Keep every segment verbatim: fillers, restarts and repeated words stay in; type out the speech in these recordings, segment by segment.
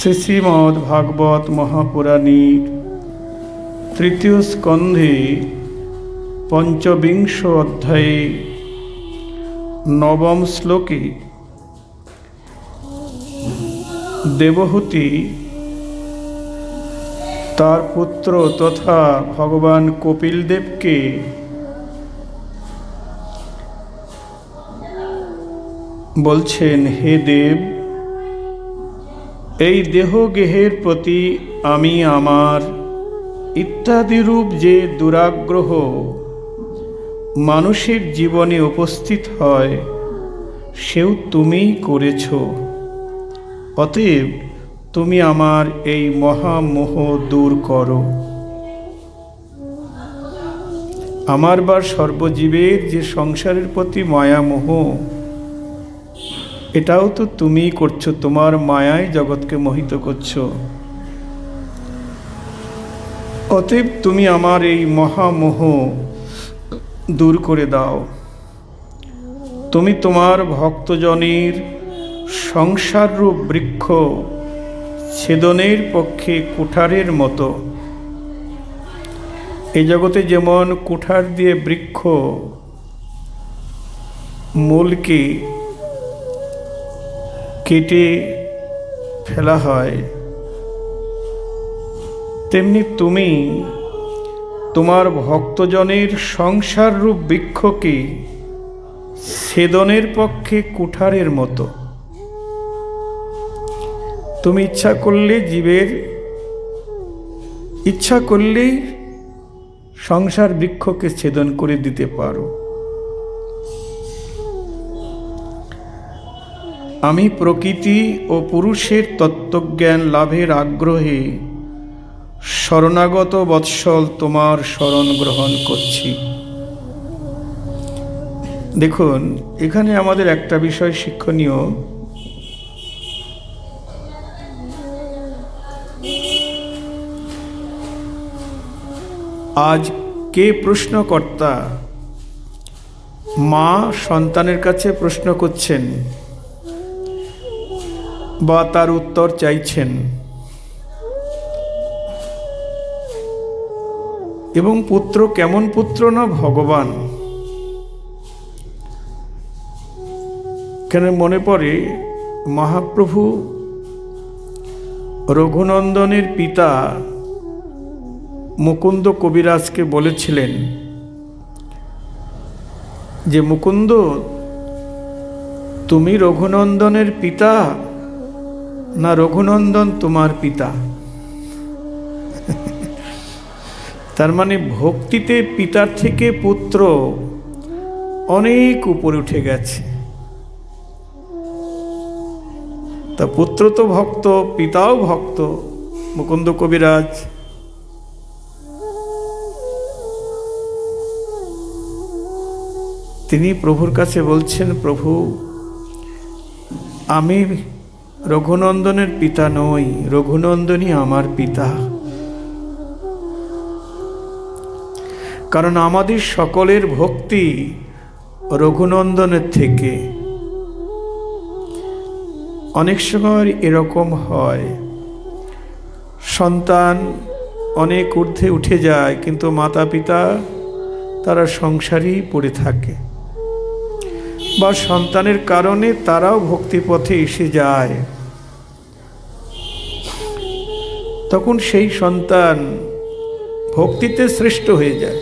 श्रीमद् भागवत महापुराणी तृतीय स्कंधे पंचविंश अध्याये नवम श्लोके देवहूती तार पुत्र तथा भगवान कपिलदेव के बोलছেন हे देव এই দেহ গেহের প্রতি আমি আমার ইত্যাদি রূপ যে দুরাগ্রহ মানুষের জীবনে উপস্থিত হয় সেও তুমিই করেছো অতএব তুমি আমার এই মহামোহ দূর করো। আমার বা সর্বজীবের যে সংসারের প্রতি মায়ামোহ এটাও তো তুমিই করছো, তোমার মায়ায় জগৎকে মোহিত করছো। অতএব তুমি আমার এই মহামোহ দূর করে দাও। তুমি তোমার ভক্তজনের সংসাররূপ বৃক্ষ ছেদনের পক্ষে কুঠারের মতো। এই জগতে যেমন কুঠার দিয়ে বৃক্ষ মূলকে কেটে ফেলা হয়, তেমনি তুমি তোমার ভক্তজনের সংসাররূপ বৃক্ষকে ছেদনের পক্ষে কুঠারের মতো। তুমি ইচ্ছা করলে জীবের ইচ্ছা করলেই সংসার বৃক্ষকে ছেদন করে দিতে পারো। আমি প্রকৃতি ও পুরুষের তত্ত্বজ্ঞান লাভের আগ্রহে শরণাগত বৎসল তোমার শরণ গ্রহণ করছি। দেখুন, এখানে আমাদের একটা বিষয় শিক্ষণীয়। আজ কে প্রশ্নকর্তা? মা সন্তানের কাছে প্রশ্ন করছেন বা তার উত্তর চাইছেন, এবং পুত্র কেমন পুত্র না ভগবান। কেন মনে পড়ে মহাপ্রভু রঘুনন্দনের পিতা মুকুন্দ কবিরাজকে বলেছিলেন যে মুকুন্দ, তুমি রঘুনন্দনের পিতা না রঘুনন্দন তোমার পিতা? তার মানে ভক্তিতে পিতার থেকে পুত্র অনেক উপরে উঠে গেছে। তা পুত্র তো ভক্ত, পিতাও ভক্ত। মুকুন্দ কবিরাজ তিনি প্রভুর কাছে বলছেন, প্রভু আমি রঘুনন্দনের পিতা নই, রঘুনন্দনই আমার পিতা। কারণ আমাদের সকলের ভক্তি রঘুনন্দনের থেকে। অনেক সময় এরকম হয়, সন্তান অনেক ঊর্ধ্বে উঠে যায়, কিন্তু মাতা পিতা তারা সংসারেই পড়ে থাকে, বা সন্তানের কারণে তারাও ভক্তিপথে এসে যায়। তখন সেই সন্তান ভক্তিতে শ্রেষ্ঠ হয়ে যায়,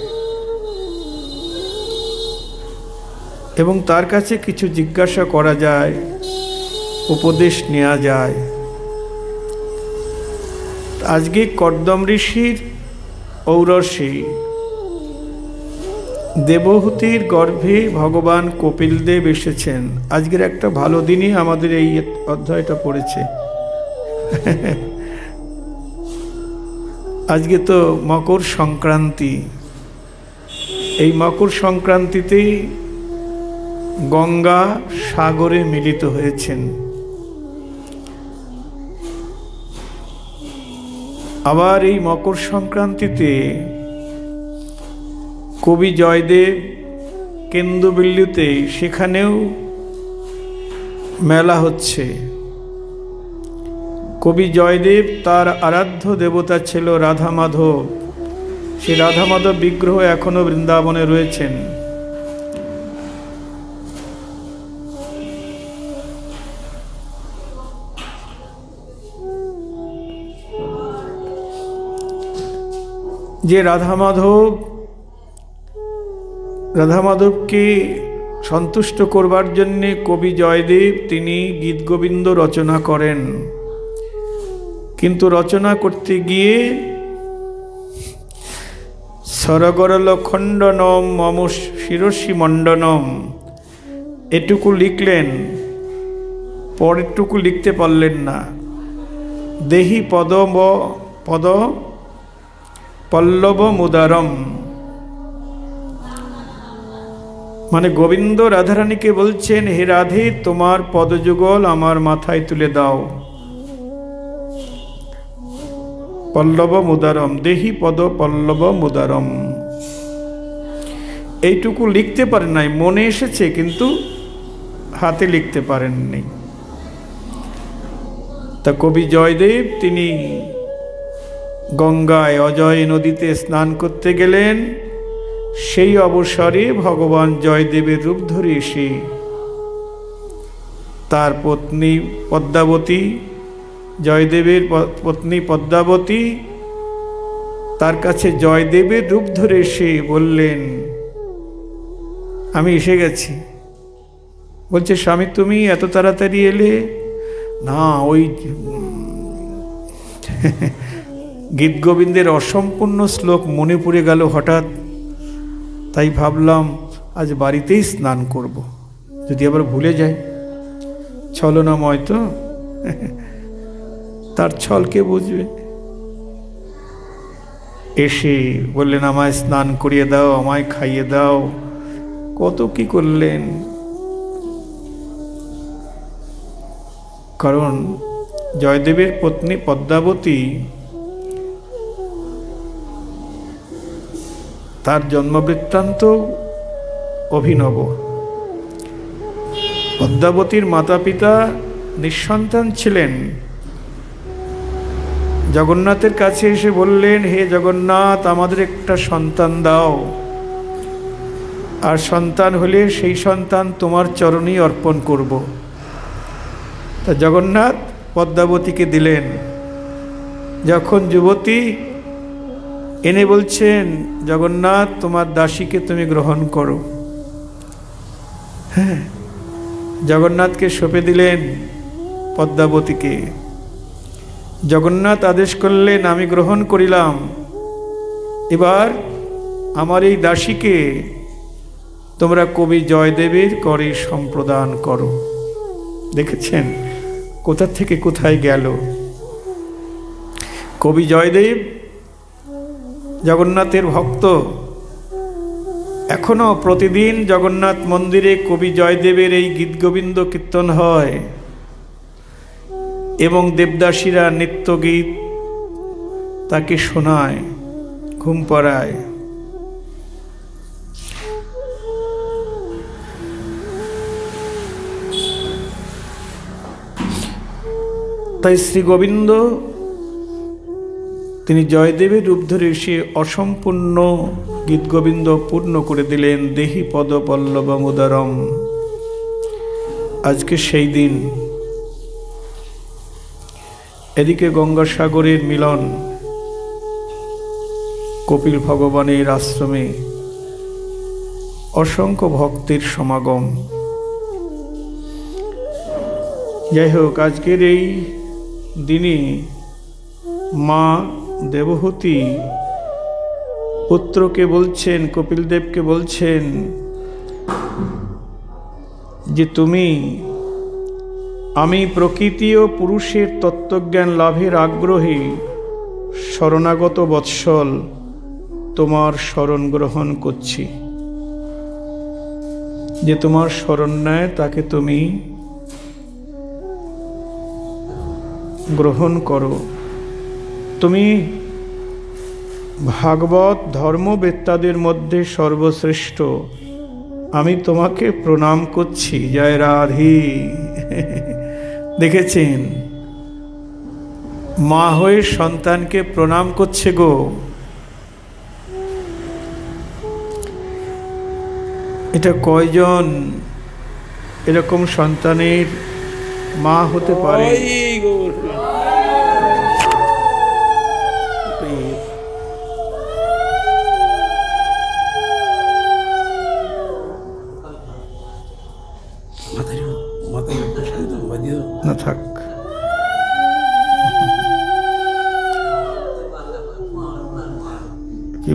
এবং তার কাছে কিছু জিজ্ঞাসা করা যায়, উপদেশ নেওয়া যায়। আজকে কর্দম ঋষির ঔরসে দেবহূতির গর্ভে ভগবান কপিলদেব এসেছেন। আজকের একটা ভালো দিনই আমাদের এই অধ্যায়টা পড়েছে। আজকে তো মকর সংক্রান্তি। এই মকর সংক্রান্তিতেই গঙ্গা সাগরে মিলিত হয়েছেন। আবার এই মকর সংক্রান্তিতে কবি জয়দেব কেন্দুবিল্লুতে, সেখানেও মেলা হচ্ছে। কবি জয়দেব তার আরাধ্য দেবতা ছিল রাধামাধব। সেই রাধামাধব বিগ্রহ এখনো বৃন্দাবনে রয়েছেন। যে রাধামাধব রাধামাধবকে সন্তুষ্ট করবার জন্যে কবি জয়দেব তিনি গীত গোবিন্দ রচনা করেন, কিন্তু রচনা করতে গিয়ে সরগরল খণ্ডনম মম শিরসি মণ্ডনম এটুকু লিখলেন, পরেরটুকু লিখতে পারলেন না। দেহি পদ পদ পল্লব মুদারম, মানে গোবিন্দ রাধারানীকে বলছেন, হে রাধে তোমার পদযুগল আমার মাথায় তুলে দাও। পল্লব মুদারম, দেহি পদ পল্লব মুদারম, এইটুকু লিখতে পারেন নাই। মনে এসেছে কিন্তু হাতে লিখতে পারেননি। তা কবি জয়দেব তিনি গঙ্গায় অজয় নদীতে স্নান করতে গেলেন। সেই অবসরে ভগবান জয়দেবের রূপ ধরে এসে তার পত্নী পদ্মাবতী, জয়দেবের পত্নী পদ্মাবতী তার কাছে জয়দেবের রূপ ধরে এসে বললেন, আমি এসে গেছি। বলছে, স্বামী তুমি এত তাড়াতাড়ি এলে? না, ওই গীত গোবিন্দের অসম্পূর্ণ শ্লোক মনে পড়ে গেল হঠাৎ, তাই ভাবলাম আজ বাড়িতেই স্নান করব, যদি আবার ভুলে যাই। ছলনাময় তো, তার ছলকে বুঝবে। এসে বললেন, আমায় স্নান করিয়ে দাও, আমায় খাইয়ে দাও, কত কি করলেন। কারণ জয়দেবের পত্নী পদ্মাবতী তার জন্মবৃত্তান্ত অভিনব। পদ্মাবতীর মাতা পিতা নিঃসন্তান ছিলেন। জগন্নাথের কাছে এসে বললেন, হে জগন্নাথ আমাদের একটা সন্তান দাও, আর সন্তান হলে সেই সন্তান তোমার চরণেই অর্পণ করব। তা জগন্নাথ পদ্মাবতীকে দিলেন। যখন যুবতী এনে বলছেন, জগন্নাথ তোমার দাসীকে তুমি গ্রহণ করো, হ্যাঁ, জগন্নাথকে সঁপে দিলেন পদ্মাবতীকে। জগন্নাথ আদেশ করলেন, আমি গ্রহণ করিলাম, এবার আমার এই দাসীকে তোমরা কবি জয়দেবের করে সম্প্রদান করো। দেখেছেন কোথা থেকে কোথায় গেল। কবি জয়দেব জগন্নাথের ভক্ত, এখনও প্রতিদিন জগন্নাথ মন্দিরে কবি জয়দেবের এই গীতগোবিন্দ কীর্তন হয় এবং দেবদাসীরা নিত্যগীত তাকে শোনায়, ঘুম পাড়ায়। তাই শ্রী গোবিন্দ তিনি জয়দেবের রূপ ধরে সে অসম্পূর্ণ গীতগোবিন্দ পূর্ণ করে দিলেন। দেহি পদ পল্লব মুদারম, আজকে সেই দিন। এদিকে গঙ্গা সাগরের মিলন কপিল ভগবানের আশ্রমে অসংখ্য ভক্তের সমাগম। যাই হোক, আজকের এই দিনে মা দেবহূতি পুত্রকে বলছেন, কপিলদেবকে বলছেন যে তুমি আমি প্রকৃতি ও পুরুষের তত্ত্বজ্ঞান লাভের আগ্রহী শরণাগত বৎসল, তোমার শরণ গ্রহণ করছি। যে তোমার শরণ নেয় তাকে তুমি গ্রহণ করো। তুমি ভাগবত ধর্মবেত্তাদের মধ্যে সর্বশ্রেষ্ঠ, আমি তোমাকে প্রণাম করছি। জয় রাধি। দেখেছেন मा हुए सन्तान के प्रणाम करछे गो। एटा कयजन एरकम सन्तानेर मा होते पारे?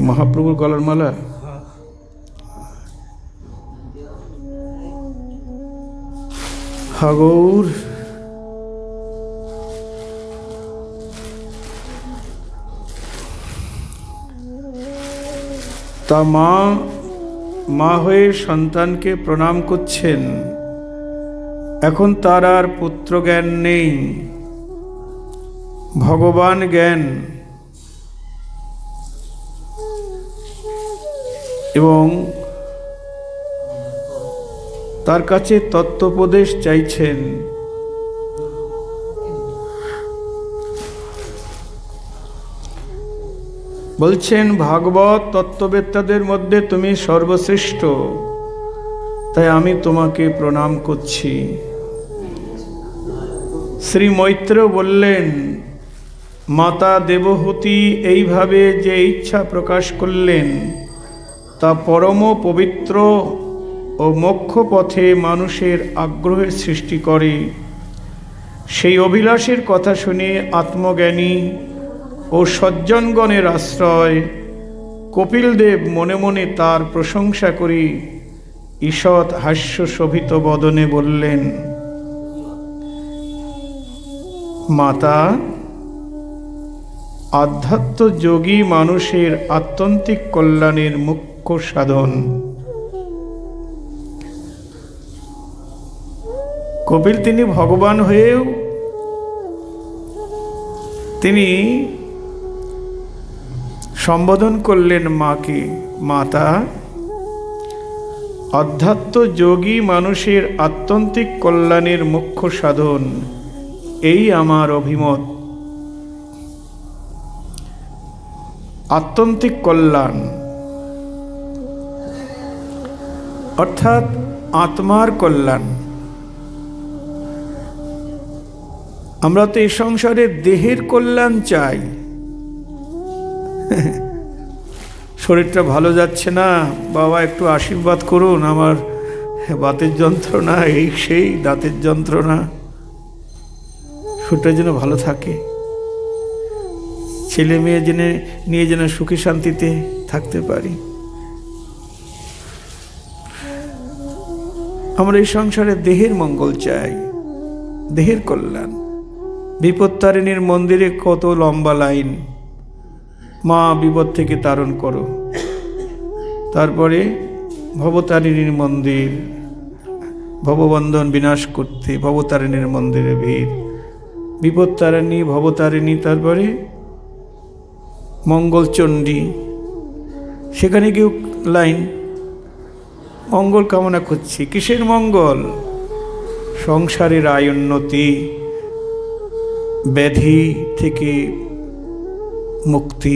महाप्रभुर गलार माला हागौर ता मा मा हुए सन्तान के प्रणाम करछेन। एखन तार आर पुत्र ज्ञान नहीं, भगवान ज्ञान एवं तार काछे तत्त्वोपदेश चाइछेन। बोलछेन भागवत तत्त्ववेत्तादेर मध्य तुमी सर्वश्रेष्ठ, ताई आमी तुम्हाके प्रणाम करछि। श्री मैत्र बोलें माता देवहूती एई भावे जे इच्छा प्रकाश करलें ता परम पवित्र और मोक्ष पथे मानुषेर आग्रहेर सृष्टि करे। सेई अभिलाषेर कथा शुने आत्मज्ञानी और सज्जनगणेर आश्रय कपिलदेव मने मने तार प्रशंसा करी ईषत् हास्य शोभित बदने बोलें माता आध्यात्म योगी मानुषेर आत्यंतिक कल्याणेर मुक्त साधन। कपिल तिनी भगवान हुएও तिनी सम्बोधन करलेन मा के। माता आध्यात्म योगी मानुषेर आत्यंतिक कल्याणेर मुख्य साधन, एई आमार अभिमत। आत्यंतिक कल्याण अर्थात आत्मार कल्याण। आमरा तो इस संसारे देहेर कल्याण चाई, शरीरटा भालो जाच्छे ना बाबा एकटु आशीर्वाद करुन, आमार बातेर जंत्रणा एई सेई दातेर जंत्रणा, शरीरटा जेन भालो थाके, छेले मेये जेन निये जेन सुखी शांतिते थाकते पारी। हमारे संसारे देहर मंगल चाय, देहर कल्याण। विपद तारिणी मंदिर कत लम्बा लाइन, माँ विपद थेके तारण करो। तारपरे भवतारिणी मंदिर, भवबंधन विनाश करते भवतारिणी मंदिरे भीड़। विपद तारिणी भवतारिणी तारपरे मंगलचंडी, सेखाने गियो लाइन। मंगल कामना करछि, किसेर मंगल? संसारेर आय उन्नति, व्याधि थेके मुक्ति,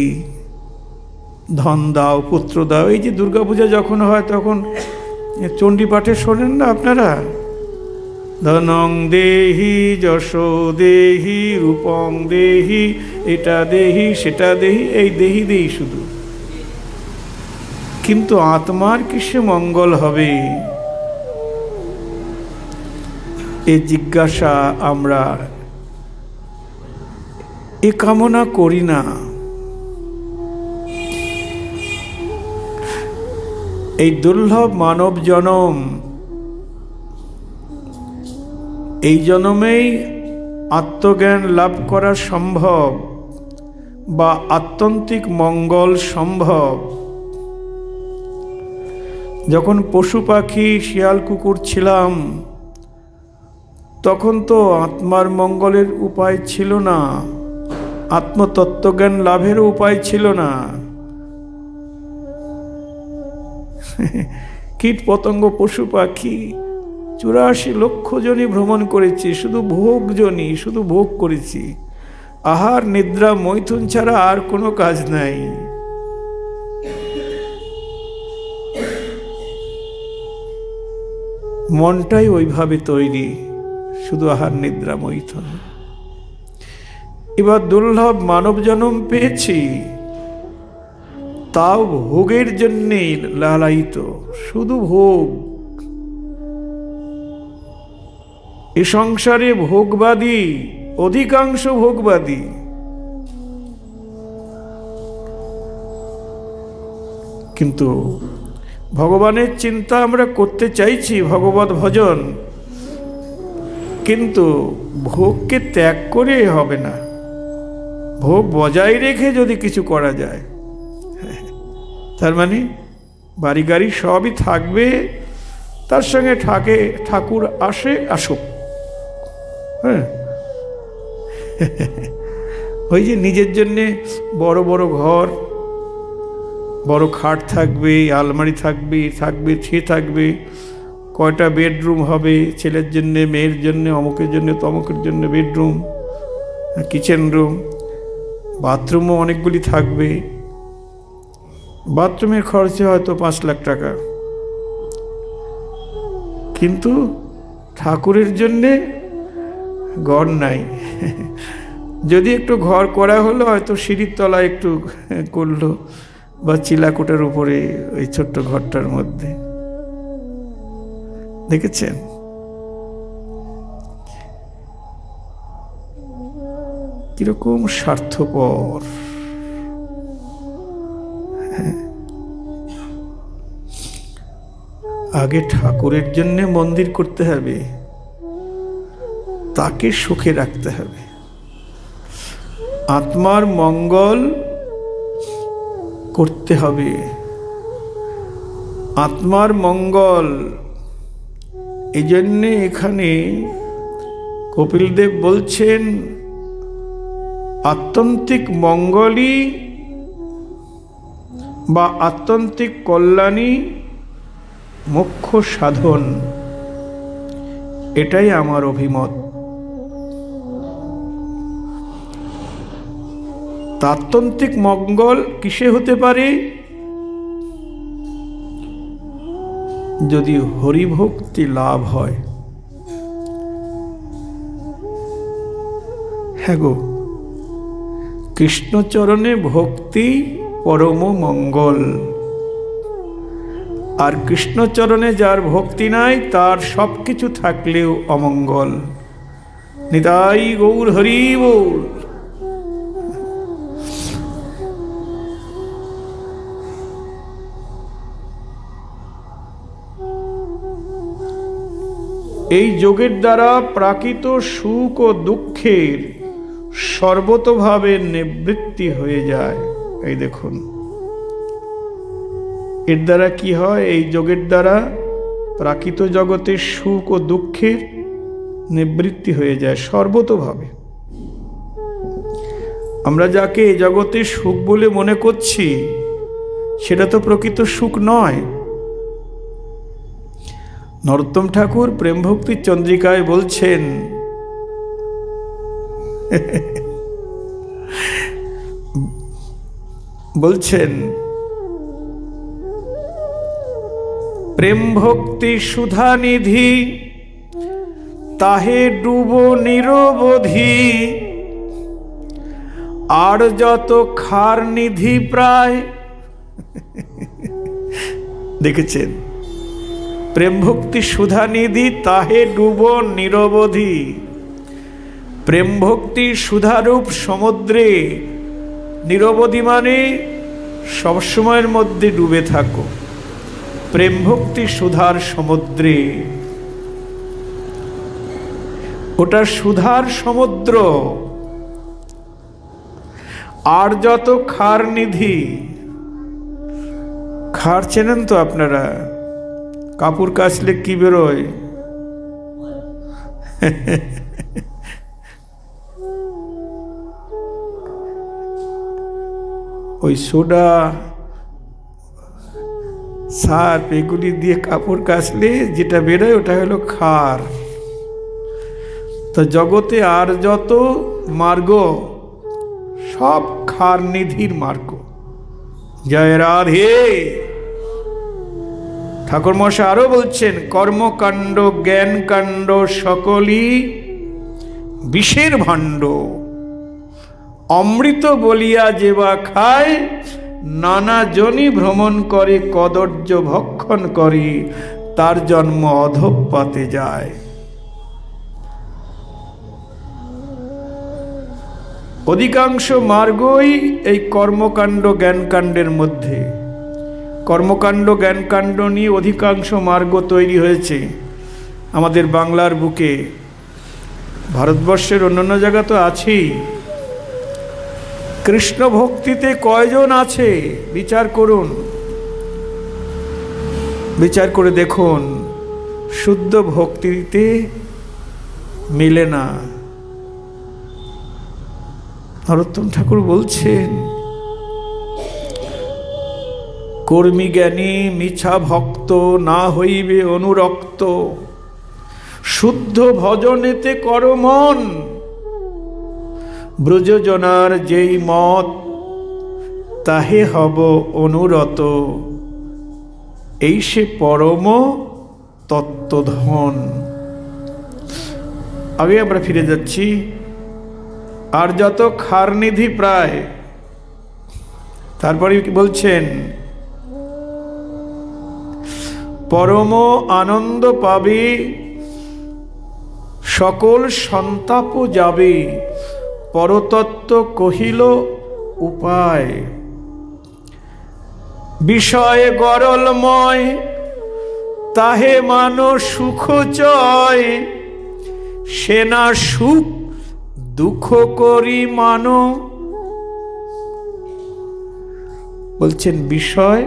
धन दाओ पुत्र दाओ। एई जे दुर्गा पूजा जखन हय तखन चंडी पाठे शोनेन ना आपनारा? धनं देहि यशो देहि रूपं देहि एटा देहि सेटा देहि, एई देहि देहि शुधु। किन्तु आत्मार किसे मंगल हबे ए जिज्ञासा आमरा ए कामना करी ना। ए दुर्लभ मानव जन्म, ए जन्मेई आत्मज्ञान लाभ करा सम्भव बा आत्यंतिक मंगल सम्भव। যখন পশু পাখি শিয়াল কুকুর ছিলাম তখন তো আত্মার মঙ্গলের উপায় ছিল না, আত্মতত্ত্বজ্ঞান লাভের উপায় ছিল না। কীট পতঙ্গ পশু পাখি চুরাশি লক্ষ জনই ভ্রমণ করেছি, শুধু ভোগ জনই, শুধু ভোগ করেছি। आहार निद्रा मैथुन छाड़ा और कोनो काज नहीं। मनटाई ओइभावे तैरी शुधु आहार निद्रा मैथुन। एबार दुर्लभ मानव जन्म पेयेछि ताओ भोगेर जन्य लालायित शुधु भोग। ए संसारे भोगबादी अधिकांश भोगबादी। किन्तु भगवानेर चिंता आमरा करते चाइछि भगवत भजन, किन्तु भोग के त्याग करे हबे ना। भोग बजाय रेखे यदि किछु करा जाय तार माने बाड़ी गाड़ी सबई थाकबे, तार संगे ठाके ठाकुर आसे आसुक। हाँ ওই যে নিজের জন্য বড় বড় ঘর বড় খাট থাকবে, আলমারি থাকবে, থাকবে থে থাকবে, কয়টা বেডরুম হবে, ছেলের জন্য মেয়ের জন্য অমুকের জন্য তমুকের জন্য বেডরুম, কিচেন রুম, বাথরুমও অনেকগুলি থাকবে। বাথরুমের খরচে হয়তো পাঁচ লাখ টাকা, কিন্তু ঠাকুরের জন্য घर नहीं। जदि एक तो घर करा हलो तो सीढ़ी तला एक तो कर लो बा चिलाकोटार उपरे ओई छोट्ट घरटार मध्य देखेछेन। किरकम स्वार्थपर। आगे ठाकुरेर जन्य मंदिर करते हबे, ताके सुखे रखते हबे। आत्मार मंगल करते हबे। आत्मार मंगल एजन्य एखाने कपिलदेव बोलছেন आत्यंतिक मंगलई बा आत्यंतिक कल्याणी मोक्ष साधन। एटाई आमार अभिमत। तात्त्विक मंगल किसे होते पारे? यदि हरि भक्ति लाभ हय। हे गो कृष्ण चरणे भक्ति परम मंगल। आर कृष्ण चरणे जार भक्ति नाई तार सबकिछु थाकलेओ अमंगल। निताई गौर हरि बोल। এই যোগের দ্বারা প্রাকৃত সুখ ও দুঃখের সর্বতোভাবে নিবৃত্তি হয়ে যায়। এই দেখুন এর দ্বারা কি হয়? এই যোগের দ্বারা প্রাকৃত জগতের সুখ ও দুঃখের নিবৃত্তি হয়ে যায় সর্বতোভাবে। আমরা যাকে এই জগতে সুখ বলে মনে করছি সেটা তো প্রকৃত সুখ নয়। नरोत्तम ठाकुर प्रेम भक्ति चंद्रिकाय बोलছেন बोलছেন प्रेम भक्ति सुधा निधि ताहे डुबो निरवधि आर जत खार निधि प्राय। দেখেছেন प्रेम भक्ति सुधा निधि ताहे डुबो निरवधि। प्रेम भक्ति सुधारूप समुद्रे निरवधि माने सब समयेर मध्य डूबे थाको। प्रेम भक्ति सुधार समुद्रे, ओटा सुधार समुद्र। आर जत खार निधि। खार चेनेन तो आपनारा? কাপুর কাচলে কি বেরোয়? ওই সোডা সার্ফ এগুলি দিয়ে কাপুর কাচলে যেটা বেরোয় ওটা হলো খার। তো জগতে আর যত মার্গ सब खार निधिर मार्ग। जय राधे। ठाकुर मशा आरो बोलছেন कर्मकांड ज्ञान कांड सकली विषेर भाण्ड अमृत बलिया जेवा खाय नाना जनी भ्रमण करे कदर्य भक्षण करे तार जन्म अधोपाते जाए। अधिकांश मार्गई एई कर्मकांड ज्ञानकांडेर मध्य कर्मकांड ज्ञानकांड निये अधिकांश मार्ग तैरी हयेछे आमादेर बांगलार बुके भारतवर्षेर अन्यान्य जायगा तो आछेई। कृष्ण भक्तिते कयजन आछे विचार करुन, विचार करे देखुन। शुद्ध भक्तिते मिले ना। नरोत्तम ठाकुर बोलছেন कर्मी ज्ञानी मिछा भक्त ना हইবে अनुरक्त। शुद्ध भजनेते कर मन ব্রজজনার যেই মত তাহে হব অনুরত। এই সে পরম তত্ত্বধন। আগে আমরা ফিরে যাচ্ছি। আর যত খারনিধি প্রায়। তারপরে কি বলছেন পরম আনন্দ পাবে সকল সন্তাপ যাবে। परतत्व कहिल उपाय विषय गरलमय ताहे मानो सुख चय। सेना सुख दुख करी मानो बोलছেন विषय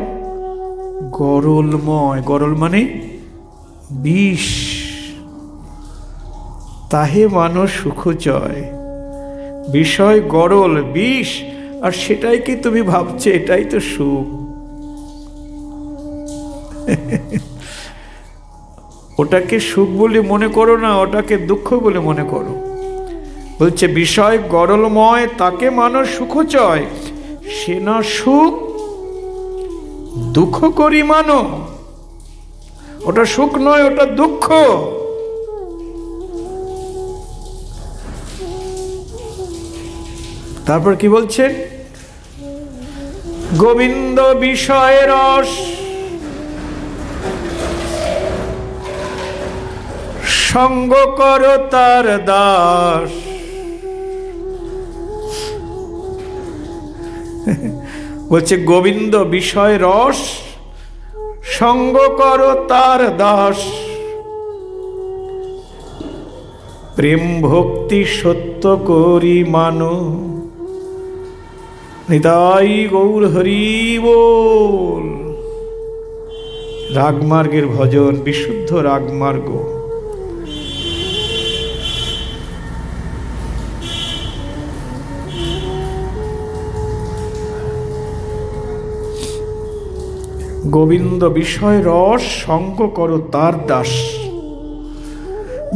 गरलमय गरल माने विष ताहे मानो सुख चय। विषय गरल विष और सेटाई कि तुम भावछो एटाई तो सुख। ओटाके सुख बोले मने करो ना, ओटाके दुख बोले मने करो। बोलছে विषय गरलमय ताके मानो सुख चय। सेना सुख दुख करी मानो। ओटा सुख नय ओटा दुख। तारपर की बोलছেন गोविंद विषय रस संग करो तार दास। बोलছে गोविंद विषय रस संग करो तार दास। प्रेम भक्ति सत्य करी मानो। निताई गौर हरि बोल। रागमार्गेर भजन विशुद्ध रागमार्ग। गोविंद विषय रस संग करो तार दास।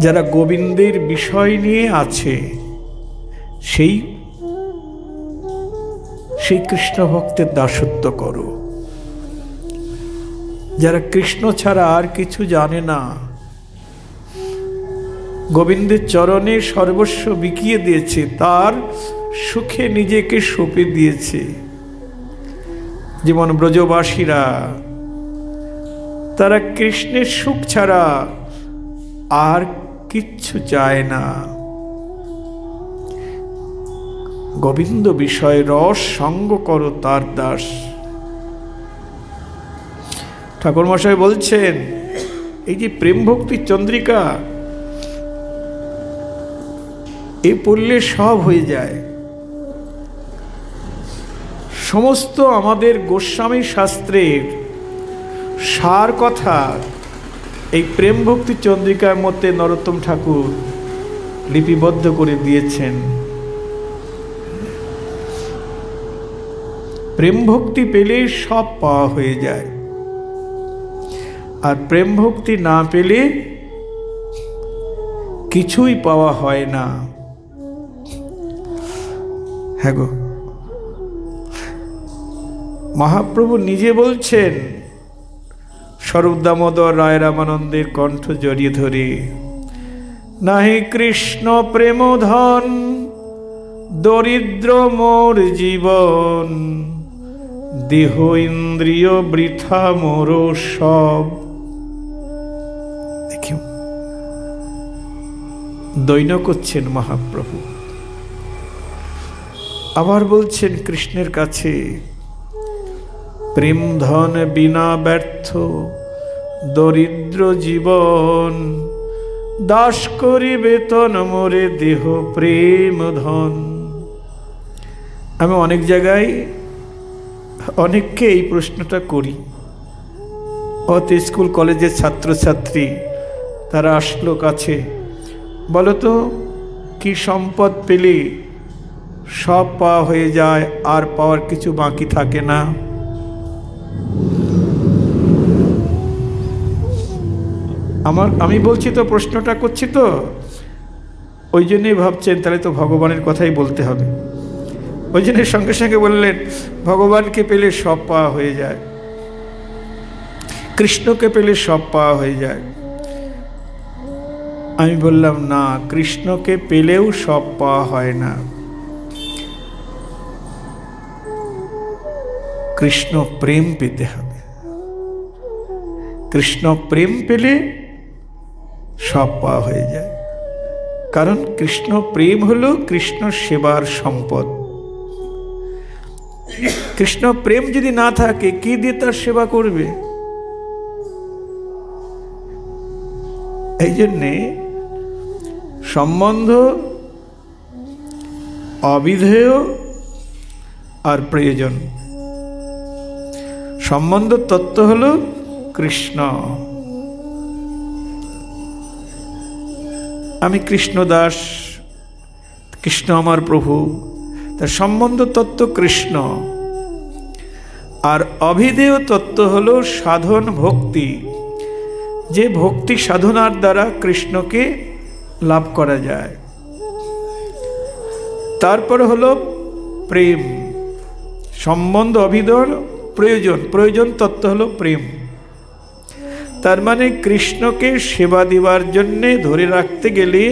जारा गोविंदेर विषय निये आछे सेई সেই কৃষ্ণ ভক্তের দাসত্ব করো। যারা কৃষ্ণ ছাড়া আর কিছু জানে না গোবিন্দের চরণে সর্বস্ব বিকিয়ে দিয়েছে, তার সুখে নিজেকে সঁপে দিয়েছে। যেমন ব্রজবাসীরা তারা কৃষ্ণের সুখ ছাড়া আর কিচ্ছু চায় না। गोविंद विषय रस संग करो तार दास। ठाकुर मशाई बोलছেন এই যে প্রেম ভক্তি চন্দ্রিকা এই পড়লে সব হয়ে যায়। সমস্ত আমাদের গোস্বামী শাস্ত্রের সার কথা এই প্রেম ভক্তি চন্দ্রিকার মধ্যে নরোত্তম ঠাকুর লিপিবদ্ধ করে দিয়েছেন। प्रेम भक्ति पेले सब पावा हो जाए और प्रेम भक्ति ना पेले किछुई पावा हय ना। है गो महाप्रभु निजे बोलছেন স্বরূপ দামোদর রায় রামানন্দের কণ্ঠ জড়িয়ে ধরে, নাহি কৃষ্ণ প্রেম ধন দরিদ্র মোর জীবন, দেহ ইন্দ্রিয় বৃথা মোর সব। দেখি দৈন্য করছেন মহাপ্রভু। আবার বলছেন কৃষ্ণের কাছে, প্রেম ধন বিনা ব্যর্থ দরিদ্র জীবন, দাস করি বেতন মোরে দেহ প্রেম ধন। আমি অনেক জায়গায় অনেককে এই প্রশ্নটা করি, অত স্কুল কলেজের ছাত্রছাত্রী তারা আসলো কাছে, বলতো কি সম্পদ পেলে সব পাওয়া হয়ে যায় আর পাওয়ার কিছু বাকি থাকে না? আমার আমি বলছি তো, প্রশ্নটা করছি তো, ওই জন্যই ভাবছেন তাহলে তো ভগবানের কথাই বলতে হবে। ওই জন্য সঙ্গে সঙ্গে বললেন ভগবানকে পেলে সব পাওয়া হয়ে যায়, কৃষ্ণকে পেলে সব পাওয়া হয়ে যায়। আমি বললাম না, কৃষ্ণকে পেলেও সব পাওয়া হয় না। কৃষ্ণ প্রেম পেতে হবে, কৃষ্ণ প্রেম পেলে সব পাওয়া হয়ে যায়। কারণ কৃষ্ণ প্রেম হলো কৃষ্ণ সেবার সম্পদ। কৃষ্ণ প্রেম যদি না থাকে কি দিয়ে তার সেবা করবে? এই জন্যে সম্বন্ধ, অবিধেয় আর প্রয়োজন। সম্বন্ধ তত্ত্ব হলো কৃষ্ণ। আমি কৃষ্ণ দাস, কৃষ্ণ আমার প্রভু, তার সম্বন্ধ তত্ত্ব কৃষ্ণ। আর অভিধেয় তত্ত্ব হলো সাধন ভক্তি, যে ভক্তি সাধনার দ্বারা কৃষ্ণকে লাভ করা যায়। তারপর হলো প্রেম। সম্বন্ধ, অভিধেয়, প্রয়োজন, প্রয়োজন তত্ত্ব হলো প্রেম। তার মানে কৃষ্ণকে সেবা দেওয়ার জন্যে ধরে রাখতে গেলে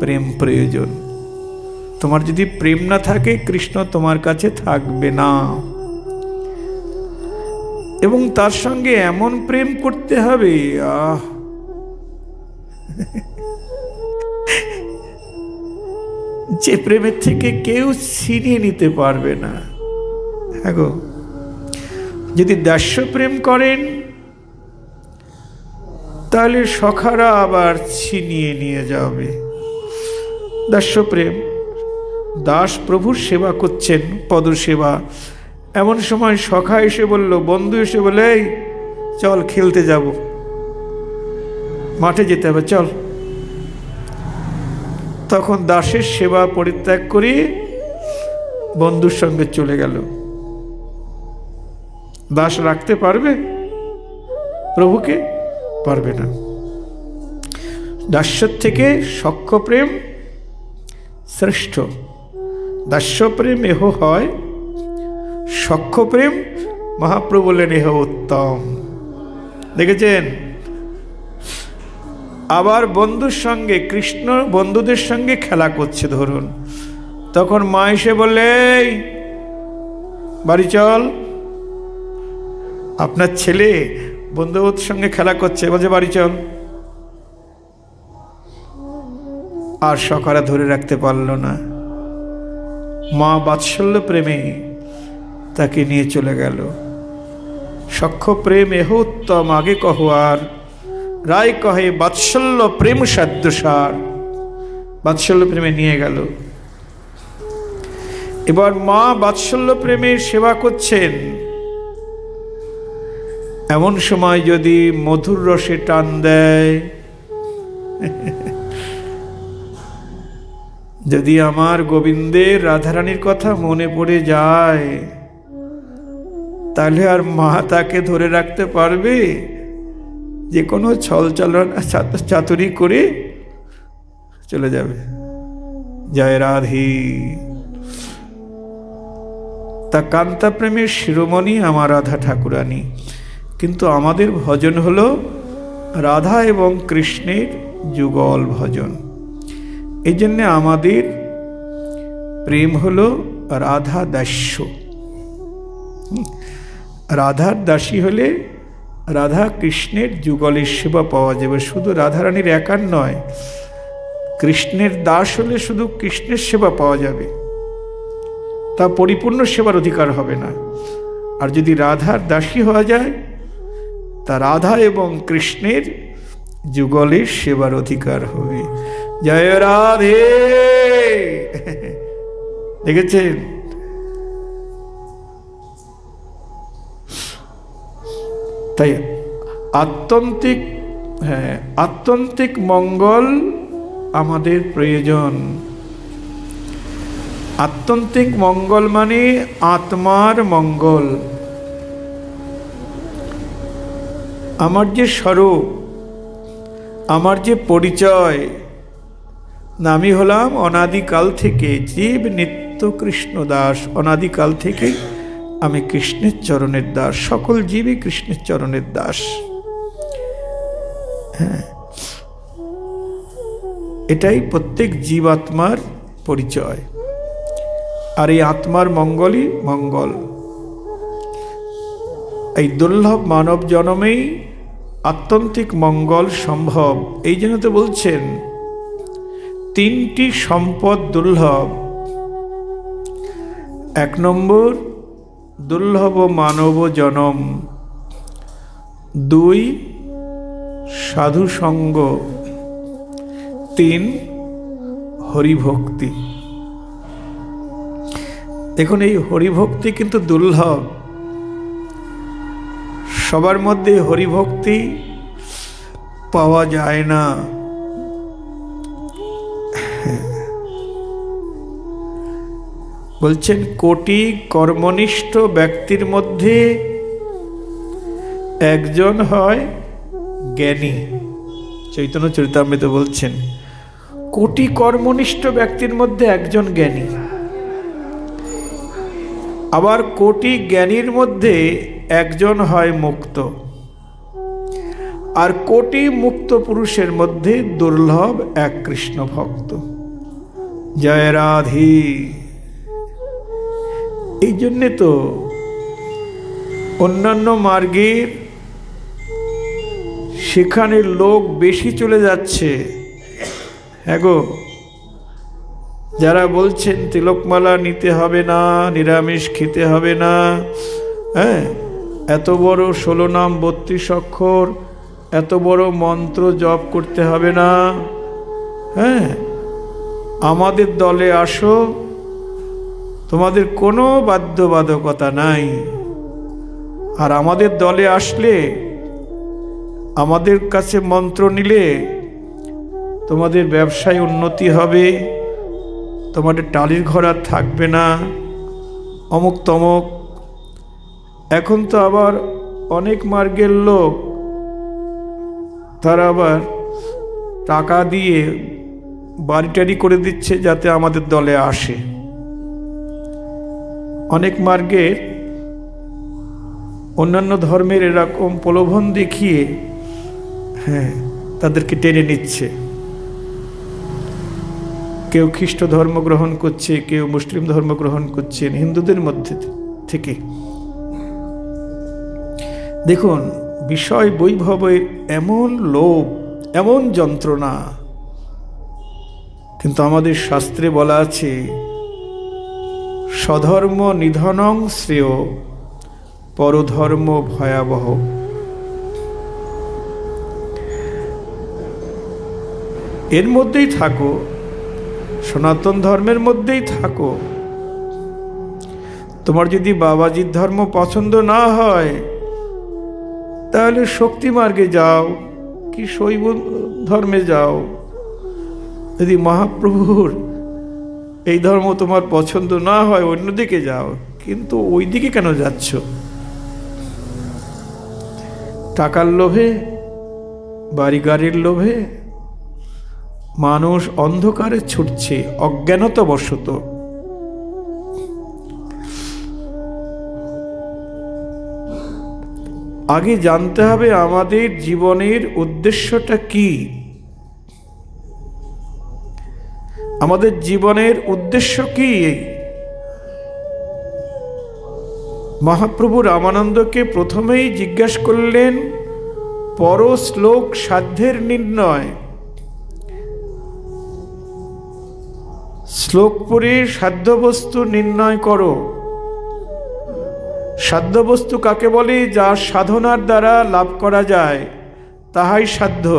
প্রেম প্রয়োজন। তোমার যদি প্রেম না থাকে কৃষ্ণ তোমার কাছে থাকবে না। এবং তার সঙ্গে এমন প্রেম করতে হবে, আহ যে প্রেমের থেকে কেউ ছিনিয়ে নিতে পারবে না। হ্যাঁ গো, যদি দাস্য প্রেম করেন তাহলে সখারা আবার ছিনিয়ে নিয়ে যাবে। দাস্য প্রেম, দাস প্রভুর সেবা করছেন, পদসেবা, এমন সময় সখা এসে বলল, বন্ধু এসে বলে, এই চল খেলতে যাব, মাঠে যেতে হবে চল। তখন দাসের সেবা পরিত্যাগ করে বন্ধুর সঙ্গে চলে গেল। দাস রাখতে পারবে প্রভুকে? পারবে না। দাস্যর থেকে সখ্য প্রেম শ্রেষ্ঠ। দাস্য প্রেম এহ হয়, সখ্য প্রেম মহাপ্রভু বলেন এহ উত্তম। দেখেছেন? আবার বন্ধুর সঙ্গে, কৃষ্ণ বন্ধুদের সঙ্গে খেলা করছে ধরুন, তখন মা এসে বললে, বাড়ি চল। আপনার ছেলে বন্ধুর সঙ্গে খেলা করছে, বলছে বাড়ি চল, আর সখারা ধরে রাখতে পারল না। মা বাৎসল্য প্রেমে তাকে নিয়ে চলে গেল। সখ্য প্রেম এহ উত্তম আগে কহ আর, রায় কহে বাৎসল্য প্রেম সাধ্য সার। বাৎসল্য প্রেমে নিয়ে গেল। এবার মা বাৎসল্য প্রেমে সেবা করছেন, এমন সময় যদি মধুর রসে টান দেয়, যদি আমার গোবিন্দের রাধারানীর কথা মনে পড়ে যায়, তাহলে আর মা তাকে ধরে রাখতে পারবে? যে কোনো ছল চালনা চাতুরি করে চলে যাবে। জয় রাধি। कांता प्रेमी शिरोमणि आमार राधा ठाकुरानी। किन्तु आमादेर भजन हलो राधा एवं कृष्णेर जुगल भजन। एजन्य आमादेर प्रेम हलो राधा दास्य। राधार दासी हले राधा कृष्णेर जुगलेर सेवा पावा जाबे। शुधु राधारानीर एकार नय, कृष्णेर दास हले शुधु कृष्णेर सेवा पावा जाबे, ता परिपूर्ण सेवार अधिकार हबे ना। और यदि राधार दासी हवा जाए ता राधा एवं कृष्णेर जुगलेर सेवार अधिकार हबे। जय राधे। देखेछेन ताई आत्यंतिक हाँ आत्यंतिक मंगल आमादेर प्रयोजन। आत्यंतिक मंगल माने आत्मार मंगल। आमार जे स्वरूप, आमार जे परिचय, नामी हलाम अनादिकाल थेके जीव नित्य कृष्ण दास। अनादिकाल थेके आमी कृष्णेर चरणेर दास। सकल जीवई कृष्णेर चरणेर दास। हाँ, एटाई प्रत्येक जीवात्मार परिचय। और ये आत्मार मंगल ही मंगल। ये दुर्लभ मानव जन्मे आत्यंतिक मंगल सम्भव। এই জন্য তো বলছেন তিনটি সম্পদ দুর্লভ। এক নম্বর দুর্লভ মানব জন্ম, দুই সাধু সঙ্গ, তিন হরি ভক্তি। देखो ये हरिभक्ति किन्तु दुर्लभ। सबार मध्य हरिभक्ति पावा जाए ना। बोलছেন कोटी कर्मनिष्ठ व्यक्तिर मध्य एकजन हय ज्ञानी। चैतन्य चरितामृत बोलছেন कोटी कर्मनिष्ठ व्यक्तिर मध्य एकजन ज्ञानी। आबार कोटी ज्ञानीर मध्य एकजन हय मुक्त। और कोटी मुक्त पुरुषेर मध्य दुर्लभ एक कृष्ण भक्त। जय राधे। एई जन्य तो अन्यान्य मार्गे सेखाने लोक बेशी चले जाच्छे। ह্যাঁ গো, যারা বলছেন তিলকমালা নিতে হবে না, নিরামিষ খেতে হবে না, হ্যাঁ এত বড় ষোলো নাম বত্রিশ অক্ষর এত বড় মন্ত্র জপ করতে হবে না, হ্যাঁ আমাদের দলে আসো, তোমাদের কোনো বাধ্যবাধকতা নাই। আর আমাদের দলে আসলে, আমাদের কাছে মন্ত্র নিলে তোমাদের ব্যবসায় উন্নতি হবে, तुम्हारे टालिर घर आर थाकबे ना, अमुक तमुक। एखन तो आबार अनेक मार्गेर लोक तारा आबार टाका दिए बाड़ीटाड़ी करे दिच्छे जाते आमादेर दले आसे। अनेक मार्गेर अन्यान्य धर्मेर एरकम प्रलोभन देखिए हाँ तादेरके टेने निच्छे। কেউ খ্রিস্ট ধর্ম গ্রহণ করছে, কেউ মুসলিম ধর্ম গ্রহণ করছেন হিন্দুদের মধ্যে থেকে। দেখুন বিষয় বৈভবের এমন লোভ, এমন যন্ত্রণা। কিন্তু আমাদের শাস্ত্রে বলা আছে স্বধর্ম নিধনং শ্রেয় পরধর্ম ভয়াবহ। এর মধ্যেই থাকো, सनातन धर्मेर मध्य थाको। तुम्हार यदि बाबाजीर धर्म पसंद ना हय ताहले शक्ति मार्गे जाओ कि शैव धर्मे जाओ। यदि महाप्रभुर एई धर्म तुम्हार पसंद ना हय अन्यदिके जाओ। किन्तु ओई दिके केन जाच्छो? टाकार लोभे, बाड़ी गाड़िर लोभे मानुष अंधकारे छुटছে অজ্ঞানতাবশত। आगे जानते हबे आमादेर जीवनेर उद्देश्यटा कि। आमादेर जीवनेर उद्देश्य कि? महाप्रभु रामानंद के प्रथमेई जिज्ञास करलेन पर श्लोक साध्येर निर्णय। श्लोक पढ़े साध्य वस्तु निर्णय करो। साध्य वस्तु काके बोले? जा साधनार द्वारा लाभ करा जाए ताहाई साध्य।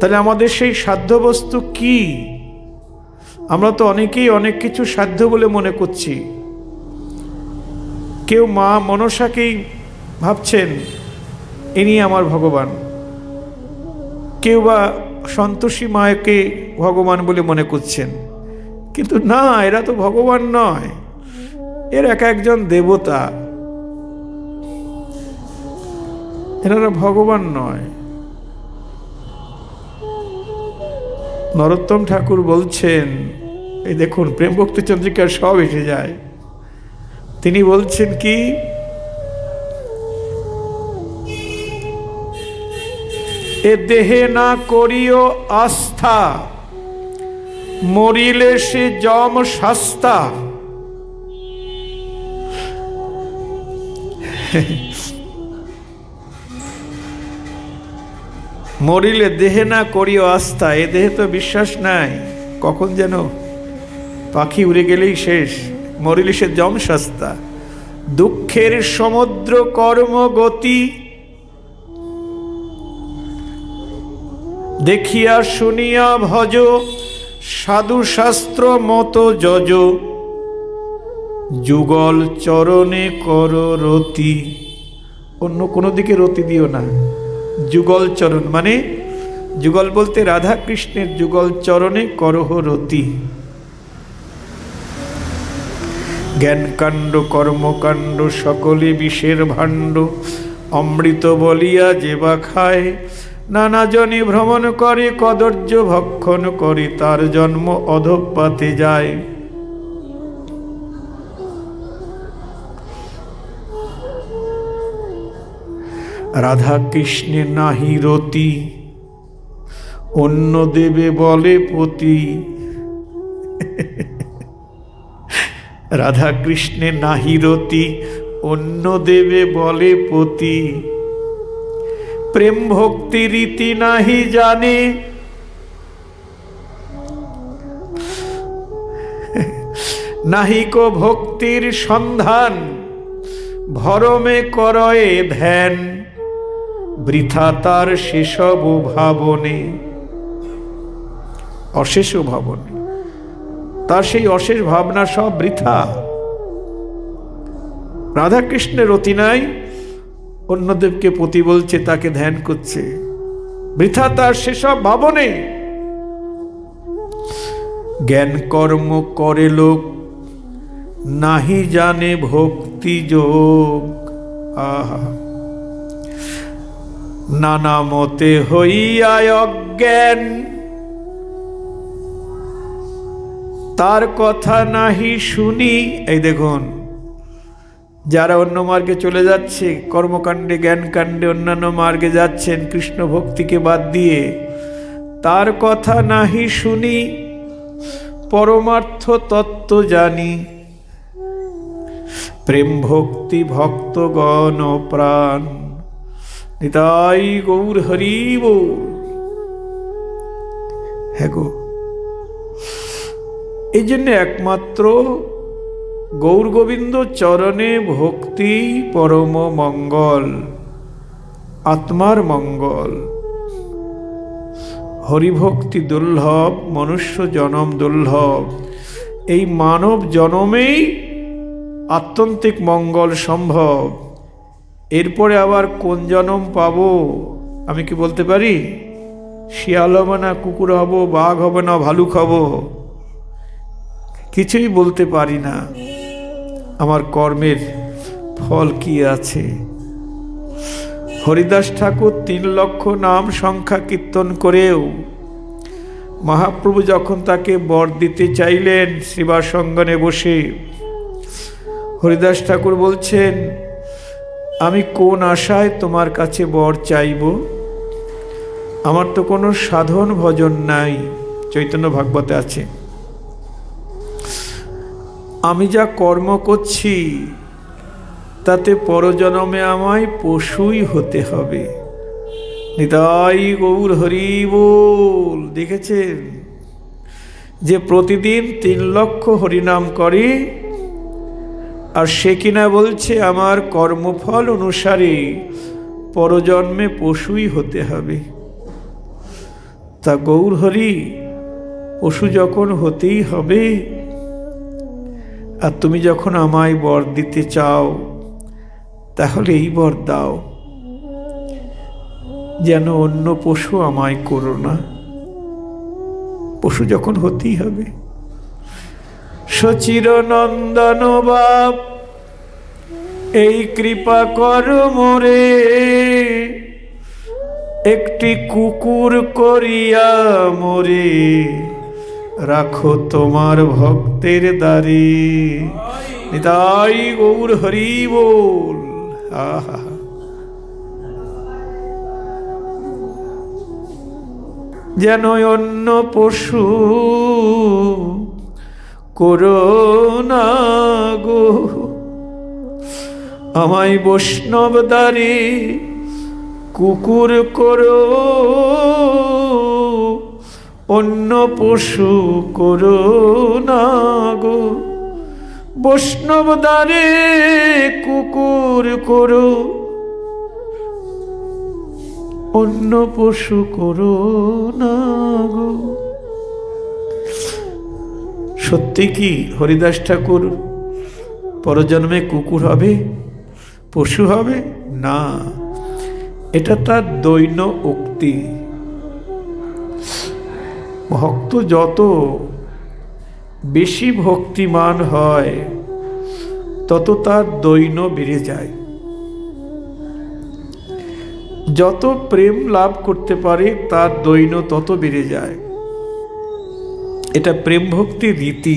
ताहले आमादेर सेई साध्य वस्तु कि? आमरा तो अनेकेई अनेक किछु साध्य बोले मने करछि। केउ मा मनसाकेई भाबछेन इनी आमार भगवान, केउ बा सन्तोषी मायके भगवान बोले मने करछेन, किन्तु ना, एरा तो भगवान नय, एरा एक एकजन देवता, एनारा भगवान नय। नरोत्तम ठाकुर बोलছেন, এই দেখুন প্রেম ভক্তি চন্দ্রিকা সব এসে যায়। তিনি বলছেন কি, এ দেহে না করিও আস্থা, মরিলে সে যম শাস্তা। मरिले देहे ना करियो आस्था, ए देहे तो विश्वास नाई, कखन जेन पाखी उड़े गेलेई शेष। मरिले से जम सस्ता, दुःखेर समुद्र कर्म गति, देखिया शुनिया भज साधु शास्त्र मत जज, जुगल चरणे कर रति। अन्य कोनो दिके रति दिओ ना। जुगल चरण माने जुगल बोलते राधा कृष्णेर जुगल चरणे करह रति। ज्ञानकाण्ड कर्मकाण्ड सकले विषेर भाण्ड, अमृत बलिया जेबा खाय, नाना जने भ्रमण करे कदर्य भक्षण करे, तार जन्म अधोपाते जाय। राधा कृष्णे नाहि रति, अन्य देवे बोले पति। राधा कृष्णे नाहि रति, अन्य देवे बोले पति, प्रेम भक्ति रीति नाहि जाने। नाहि को भक्तिर सन्धान, भरमे करए ध्यान, वृथा तार शेषब भावने। अशेष भावने तार सेई अशेष भावना सब वृथा। राधा कृष्णेर रति नाई, अन्य देवके पति बोलछे, ताके ध्यान करछे, वृथा तार शेषब भावने। ज्ञान कर्म करे लोक, नाहि जाने भक्ति जोग। आहा नाना मते हइया अज्ञान, तार कथा नाहि शुनी। ए देखुन, जारा अन्य मार्गे चले जाच्छे, कर्मकाण्डे ज्ञानकाण्डे अन्यान्य मार्गे जाच्छेन, कृष्ण भक्ति के बाद दिए, तार कथा नाहि शुनी, परमार्थ तत्त्व जानी, प्रेम भक्ति भक्तगण प्राण। निताई गौर हरि बोल। हे गो, एजन्य एकमात्र गौर गोविंद चरणे भक्ति परम मंगल, आत्मार मंगल। हरिभक्ति दुर्लभ, मनुष्य जन्म दुर्लभ, एई मानव जन्मेई आत्यंतिक मंगल सम्भव। एरपर आबार कोन जन्म पाबो आमी कि बोलते पारी? शियाल हब ना, कुकुर हब, बाघ हब ना, भालुक हब, किछुई बोलते पारी ना। आमार कर्मेर फल कि आछे? हरिदास ठाकुर तीन लक्ष नाम संख्या कीर्तन करेओ महाप्रभु जखन ताके बर दिते चाइलेन सेवा संगने बसे, हरिदास ठाकुर बोलछेन, आमी कोन आशाय तुम्हार काछे वर चाइबो आमार तो कोनो साधन भजन नाई। चैतन्य भागवते आछे आमी जा कर्म करछि ताते परजन्मे आमाय पशुई होते हबे। निताई गौर हरि बोल। देखेछेन जे प्रतिदिन तीन लक्ष हरिनाम करी और से किना बोलछे आमार कर्मफल अनुसारे परजन्मे पशुई होते हबे। ता गौर हरि पशु जखन होतेई हबे और तुमी जखन आमाय वर दिते चाओ ताहले एई वर दाओ जेन अन्य पशु आमाय करो ना। पशु जखन होतेई हबे। सचिर नंदन बाप एई कृपा कर मोरे एकटी कुकुर करिया मोरे राखो तोमार भक्तेर दारे। निताई गौर हरि बोल। आहा जेन अन्य पशु करो ना गो आमाय वैष्णव दारे कुकुर करो अन्य पशु करो ना गो वैष्णव दारे कुकुर करो अन्य पशु करो ना गो। सत्य की हरिदास ठाकुर परजन्मे कुकुर हबे पशु हबे ना? एटा तार दैन्य उक्ति। भक्त जत बेशी भक्तिमान हय तत तार दैन्य बेड़े जाय। जत प्रेम लाभ करते पारे तार दैन्य तत बेड़े जाय। एटा प्रेम भक्ति रीति।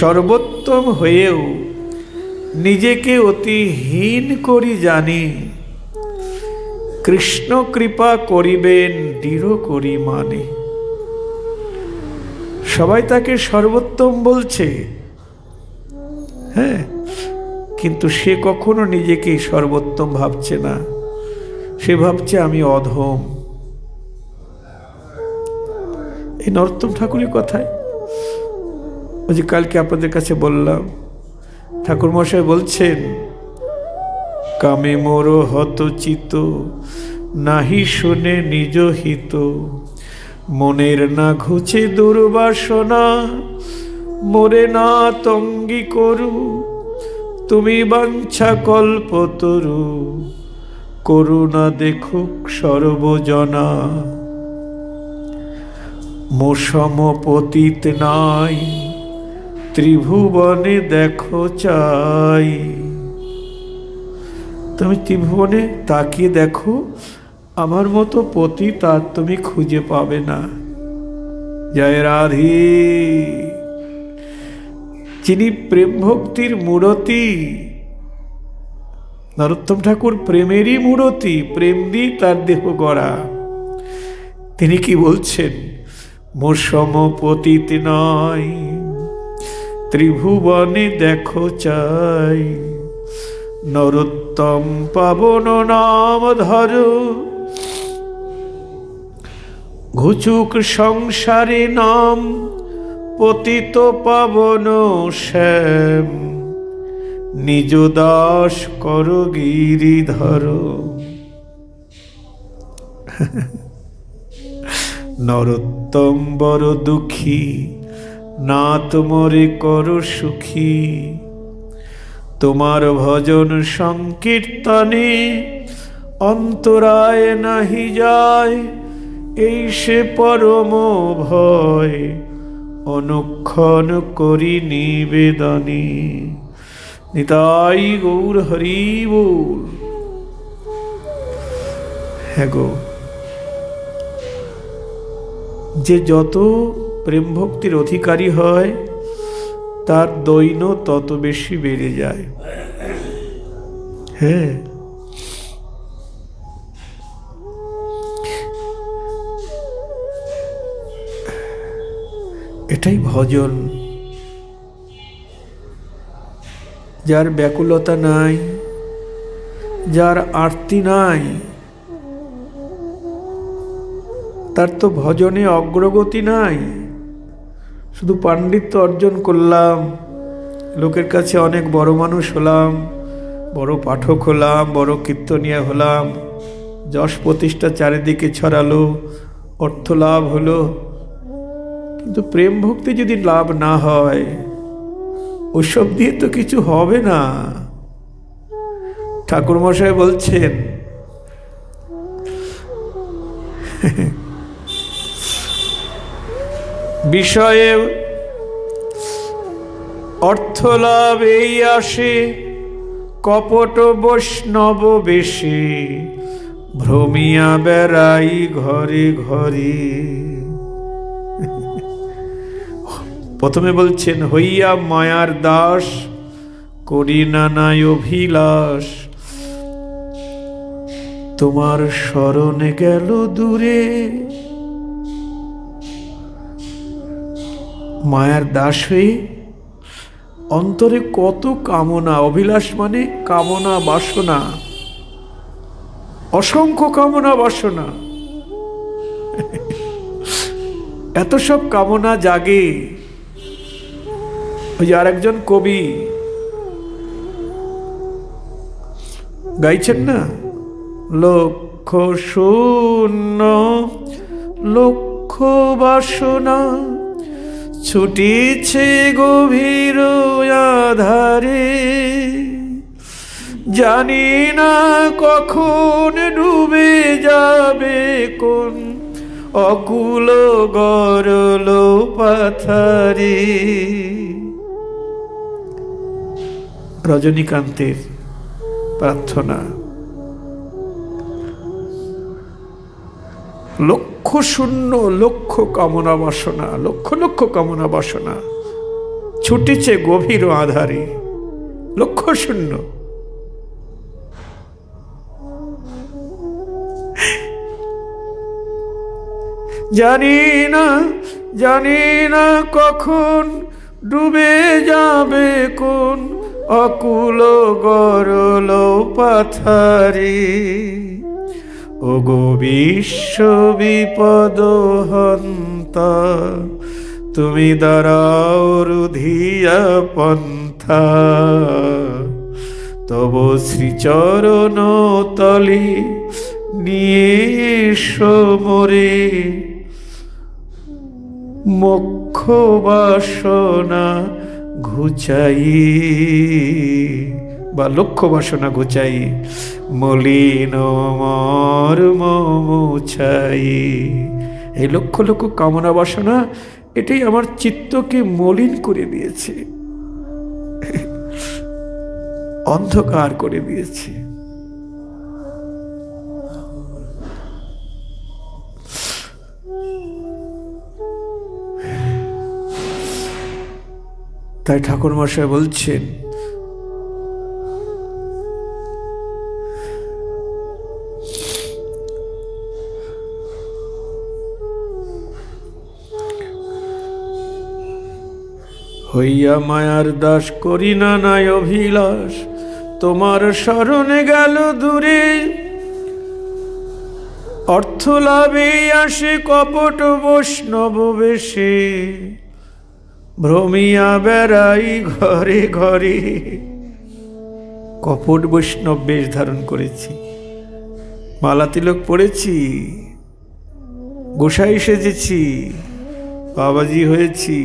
सर्वोत्तम हयेओ निजेके अति हीन करि जानी कृष्ण कृपा करिबेन दृढ़ करी माने। सबाई ताके सर्वोत्तम बोलछे हैं किन्तु से कखनो निजेके सर्वोत्तम भाबछे ना। से भाबछे आमी अधम। ए नरोत्तम ठाकुरेर कथाय ओई जे कालके आपनादेर काछे बोललाम ठाकुर मशाई बोलछेन कामे मोर हत चित नाहि शुने निज हित मनेर ना घुचे दुर्वासना मोरे ना तंगी करु तुमी बांछा कल्प तरु करुणा देखुक सर्वजना मोसम पतित नाई त्रिभुवने देखो चाई। तुम्हें त्रिभुवने ताकिए देखो आमार मतो पतित तार तुम्हें खुजे पावे ना। जय राधे। जिनि प्रेम भक्तिर मूर्ति नरोत्तम ठाकुर प्रेमेरी मूर्ति प्रेम दी तार देह गड़ा। तिनि कि बोलछेन मोर समपतित नय त्रिभुवने देखो चाय नरोत्तम तम पावन नाम धर घुचुक संसारे नाम पतित पावन श्याम निज दास कर गिरिधर। नरोत्तम बड़ दुखी नाथ मोरे कर सुखी तुम्हार भजन संकीर्तने अंतराय नहीं जाए ऐसे परम भय अनुक्षण करी निवेदने। निताई गौर हरि बोल। है गो जे जत प्रेम भक्तिर अधिकारी हय तार दैन्य तत बेशी बेड़े जाए। है। এটাই ভজন, যার ব্যাকুলতা নাই, যার আরতি নাই, তার তো ভজনে অগ্রগতি নাই। শুধু পাণ্ডিত্য অর্জন করলাম, লোকের কাছে অনেক বড় মানুষ হলাম, বড় পাঠক হলাম, বড় কীর্তনিয়া হলাম, যশ প্রতিষ্ঠা চারিদিকে ছড়ালো, অর্থ লাভ হলো, কিন্তু প্রেম ভক্তি যদি লাভ না হয় ওসব দিয়ে তো কিছু হবে না। ঠাকুর মশাই বলছেন বিষয়ে অর্থ লাভ এই আসে কপট বৈষ্ণব বেশি, ভ্রমিয়া বেড়াই ঘরে ঘরে। প্রথমে বলছেন হইয়া মায়ার দাস করি নানায় অভিলাষ, তোমার শরণে গেল দূরে। মায়ার দাস হয়ে অন্তরে কত কামনা, অভিলাষ মানে কামনা বাসনা, অসংখ্য কামনা বাসনা, এত সব কামনা জাগে। ওই আর একজন কবি গাইছেন না, লক্ষ শূন্য লক্ষ বাসনা ছুটিছে গভীর আধারে, জানি না কখন ডুবে যাবে কোন অকুল গরল পাথারে। রজনীকান্তের প্রার্থনা, লক্ষ শূন্য লক্ষ কামনা বাসনা, লক্ষ লক্ষ কামনা বাসনা ছুটিছে গভীর আধারে, লক্ষ শূন্য। জানি না জানি না কখন ডুবে যাবে কোন অকুল গরল পাথারে, ওগো বিশ্ব বিপদ হন্তা তুমি দাঁড়াও রুধিয়া পন্থা, তব শ্রীচরণ তলে নিয়ে এসো মোরে, মোক্ষ বাসনা ঘুচাই বা লক্ষ্য বাসনা ঘুচাই, মলিন মর্ম মুছাই। এই লক্ষ লক্ষ কামনা বাসনা এটাই আমার চিত্তকে মলিন করে দিয়েছে, অন্ধকার করে দিয়েছে। তাই ঠাকুর মশাই বলছেন হইয়া মায়ার দাস করি না নাই অভিলাষ, তোমার শরণে গেল দূরে, অর্থ লাভে আসে কপট বৈষ্ণব বেশে, ভ্রমিয়া বেড়াই ঘরে ঘরে। কপট বৈষ্ণব বেশ ধারণ করেছি, মালা তিলক পড়েছি, গোসাই সেজেছি, বাবাজি হয়েছি,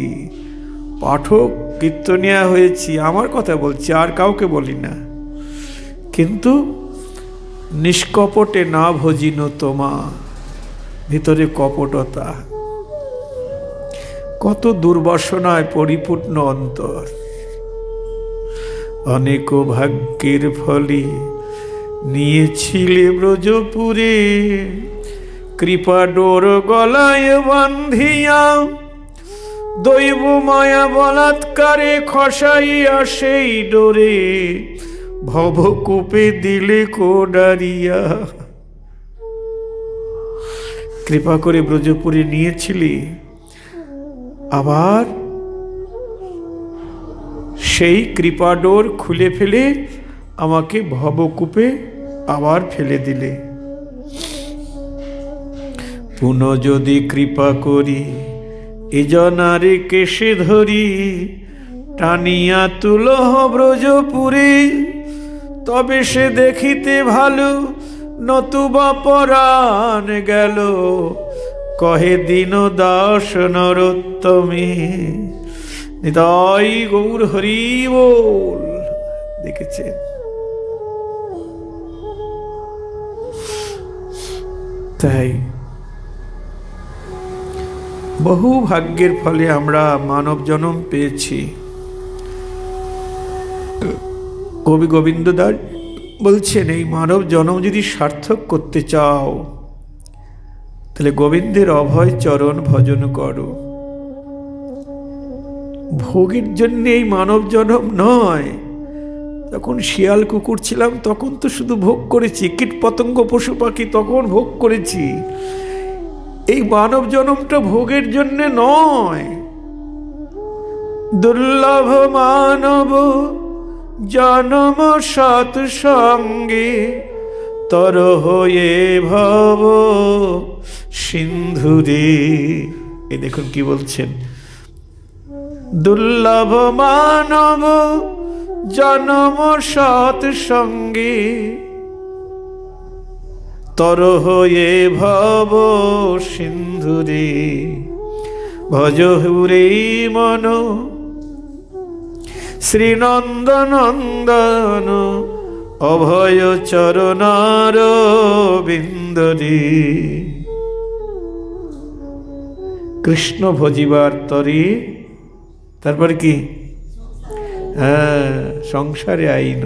পাঠক কীর্তনিয়া হয়েছি, আমার কথা বলছি, আর কাউকে বলি না। কিন্তু নিষ্কপটে না ভজিন তোমা, ভিতরে কপটতা, কত দুর্বাসনায় পরিপূর্ণ অন্তর। অনেক ভাগ্যের ফলে নিয়েছিলে ব্রজপুরে, কৃপা ডোর গলায় বান্ধিয়া দৈব মায়া বলাৎকারে খসাইয়া সেই ডোরে, भवकूपे दिले को डारिया कृपा करे ब्रजपुरी नियेछिली आबार सेई कृपा डोर खुले फेले आमाके भवकूपे आबार फेले दिले पुनः जदि कृपा करी ए जनारे केशे धरी टानिया तुलह ब्रजपुरी तबे से देखिते भालो नतुबा परान गेलो कहे दिन दास नरोत्तमे निताई गौर हरि बोल। देखे ताई बहु भाग्येर फले आमरा मानव जन्म पेयेछि। कवि गोविंद दास बोलছেন এই মানব জন্ম যদি সার্থক করতে চাও তাহলে গোবিন্দের অভয় চরণ ভজন করো। ভোগের জন্য এই মানব জন্ম নয়। যখন শিয়াল কুকুর ছিলাম তখন তো শুধু ভোগ করেছি, কীট পতঙ্গ পশু পাখি তখন ভোগ করেছি। এই মানব জন্মটা ভোগের জন্য নয়। দুর্লভ মানব জনম সৎ সঙ্গে তর হয়ে ভব সিন্ধুরে। এ দেখুন কি বলছেন, দুর্লভ মানব জনম সৎ সঙ্গে তর হয়ে ভব সিন্ধুরে ভজ হুরে মন শ্রীনন্দনন্দন অভয় চরণার বিন্দরে। কৃষ্ণ ভজিবার তরে তারপর কি হ্যাঁ সংসারে আইন,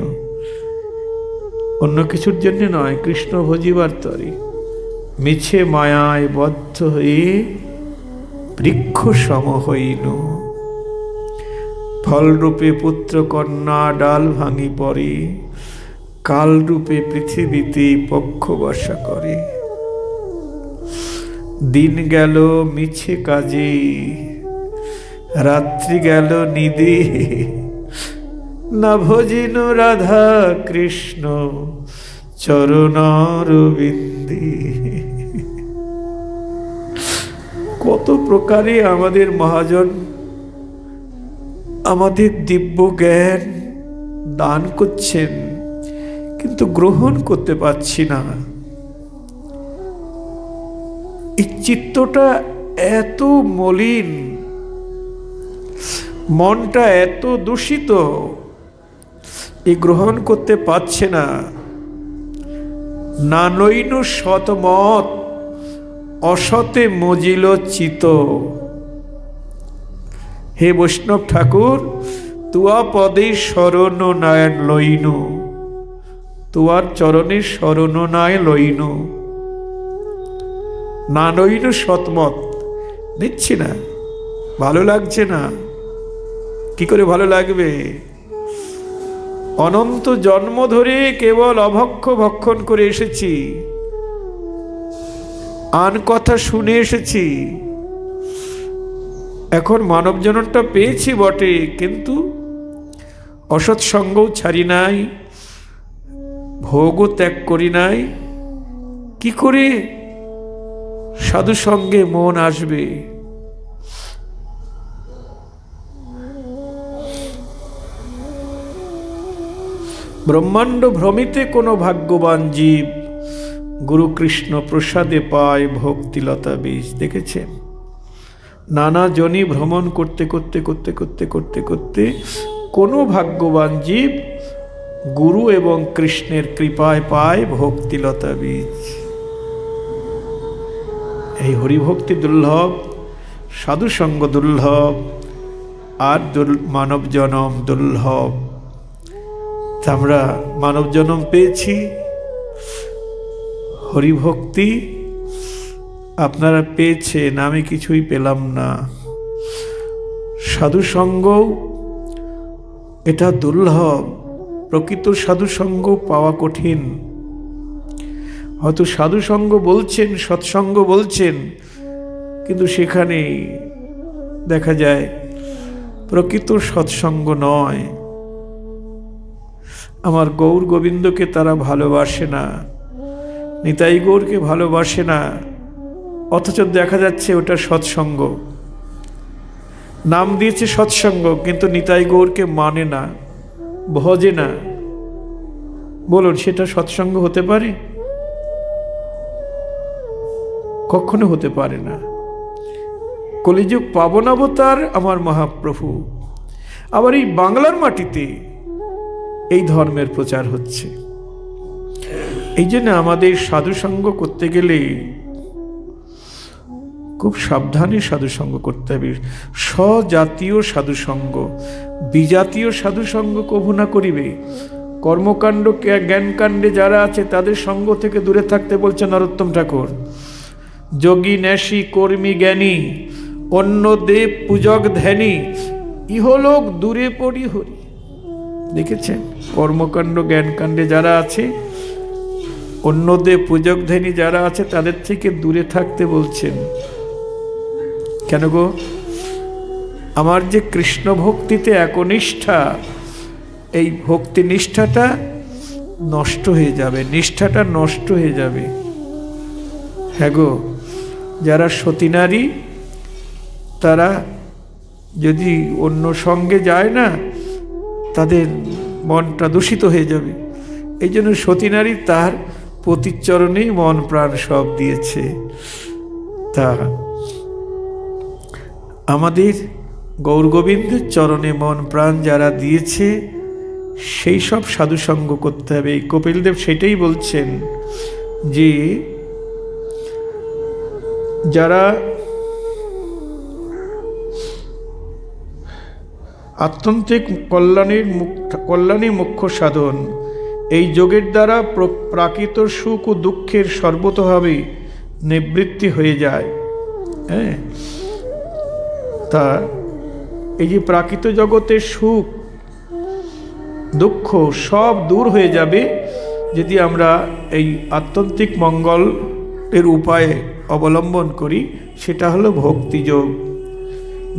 অন্য কিছুর জন্য নয়। কৃষ্ণ ভজিবার তরে মিছে মায়ায় বদ্ধ হয়ে বৃক্ষ সম হইন फल रूपे पुत्र कन्या डाल भांगी पड़े काल रूपे पृथिवीते पक्ष बसा करे दिन गेल मिछे काजे रात्रि गेल निदे ना भजिन राधा कृष्ण चरणारविंदे। कत प्रकारे आमादेर महाजन दिव्य ज्ञान दान करছেন কিন্তু গ্রহণ করতে পারছি না। এই চিত্তটা এত মলিন, মনটা এত দূষিত, এই গ্রহণ করতে পারছে না। না নইন সৎমত অসতে মজিল চিত हे वैष्णव ठाकुर तुआ पदे शरण नाय लईनु तुआर चरणे शरण नाय लईनु ना लईनु सतमत निच्छी ना भालो लागछे ना कि करे भालो लागबे। अनंत जन्म धरे केवल अभक्ष भक्षण करे एसेछि आन कथा शुने एसेछि এখন মানব জননটা পেয়েছি বটে কিন্তু অসৎ সঙ্গও ছাড়ি নাই, ভোগও ত্যাগ করি নাই। কি করে সাধু সঙ্গে মন আসবে? ব্রহ্মাণ্ড ভ্রমিতে কোনো ভাগ্যবান জীব গুরু কৃষ্ণ প্রসাদে পায় ভক্তিলতা বীজ। দেখেছেন नाना जनी भ्रमण करते करते करते करते करते करते कोनो भाग्यवान जीव गुरु एवं कृष्णेर कृपाय पाय भक्तिलता बीज। এই হরিভক্তি দুর্লভ, সাধু সঙ্গ দুর্লভ, আর মানব জনম দুর্লভ। আমরা মানব জনম পেয়েছি, হরিভক্তি আপনারা পেয়েছেন, আমি কিছুই পেলাম না। সাধুসঙ্গ এটা দুর্লভ, प्रकृत साधुसंग पावा कठिन। हयতো साधुसंग बोलছেন सत्संग बोलছেন কিন্তু সেখানে দেখা যায় প্রকৃত সৎসঙ্গ নয়। আমার গৌর গোবিন্দকে তারা ভালোবাসে না, নিতাই গৌরকে ভালোবাসে না, অথচ দেখা যাচ্ছে ওটা সৎসঙ্গ। নাম দিয়েছে সৎসঙ্গ কিন্তু নিতাই গৌরকে মানে না, ভজে না। বলুন সেটা সৎসঙ্গ হতে পারে? কখনো হতে পারে না। কলিযুগ পাবন অবতার আমার মহাপ্রভু, আবার এই বাংলার মাটিতে এই ধর্মের প্রচার হচ্ছে। এই জন্য আমাদের সাধুসঙ্গ করতে গেলে খুব সাবধানে সাধুসঙ্গ করতে হবে। স্বজাতীয় সাধুসঙ্গ, বিজাতীয় সাধুসঙ্গ কভু না করিবে। কর্মকাণ্ড জ্ঞানকাণ্ডে যারা আছে তাদের সঙ্গ থেকে দূরে থাকতে বলছে নরোত্তম ঠাকুর। যোগী ন্যাসী কর্মী জ্ঞানী অন্য দেব পূজক ধ্যানী ইহলোক দূরে পড়ি হরি। দেখেছেন, কর্মকাণ্ড জ্ঞানকাণ্ডে যারা আছে অন্য দেব পূজক ধ্যানী যারা আছে তাদের থেকে দূরে থাকতে বলছেন। কেন গো? আমার যে কৃষ্ণ ভক্তিতে একনিষ্ঠা, এই ভক্তি নিষ্ঠাটা নষ্ট হয়ে যাবে, নিষ্ঠাটা নষ্ট হয়ে যাবে। হ্যাঁ গো, যারা সতী নারী তারা যদি অন্য সঙ্গে যায় না তাদের মনটা দূষিত হয়ে যাবে। এই জন্য সতী নারী তার প্রতিচরণেই মন প্রাণ সব দিয়েছে। তা আমাদের গৌর গোবিন্দের চরণে মন প্রাণ যারা দিয়েছে সেই সব সাধুসঙ্গ করতে হবে। কপিলদেব সেটাই বলছেন যে যারা আত্যন্তিক কল্যাণের কল্যাণী মুখ্য সাধন, এই যোগের দ্বারা প্রাকৃত সুখ ও দুঃখের সর্বতভাবে নিবৃত্তি হয়ে যায়। হ্যাঁ, তা এই যে প্রাকৃত জগতের সুখ দুঃখ সব দূর হয়ে যাবে যদি আমরা এই আত্যন্তিক মঙ্গলের উপায়ে অবলম্বন করি। সেটা হলো ভক্তিযোগ।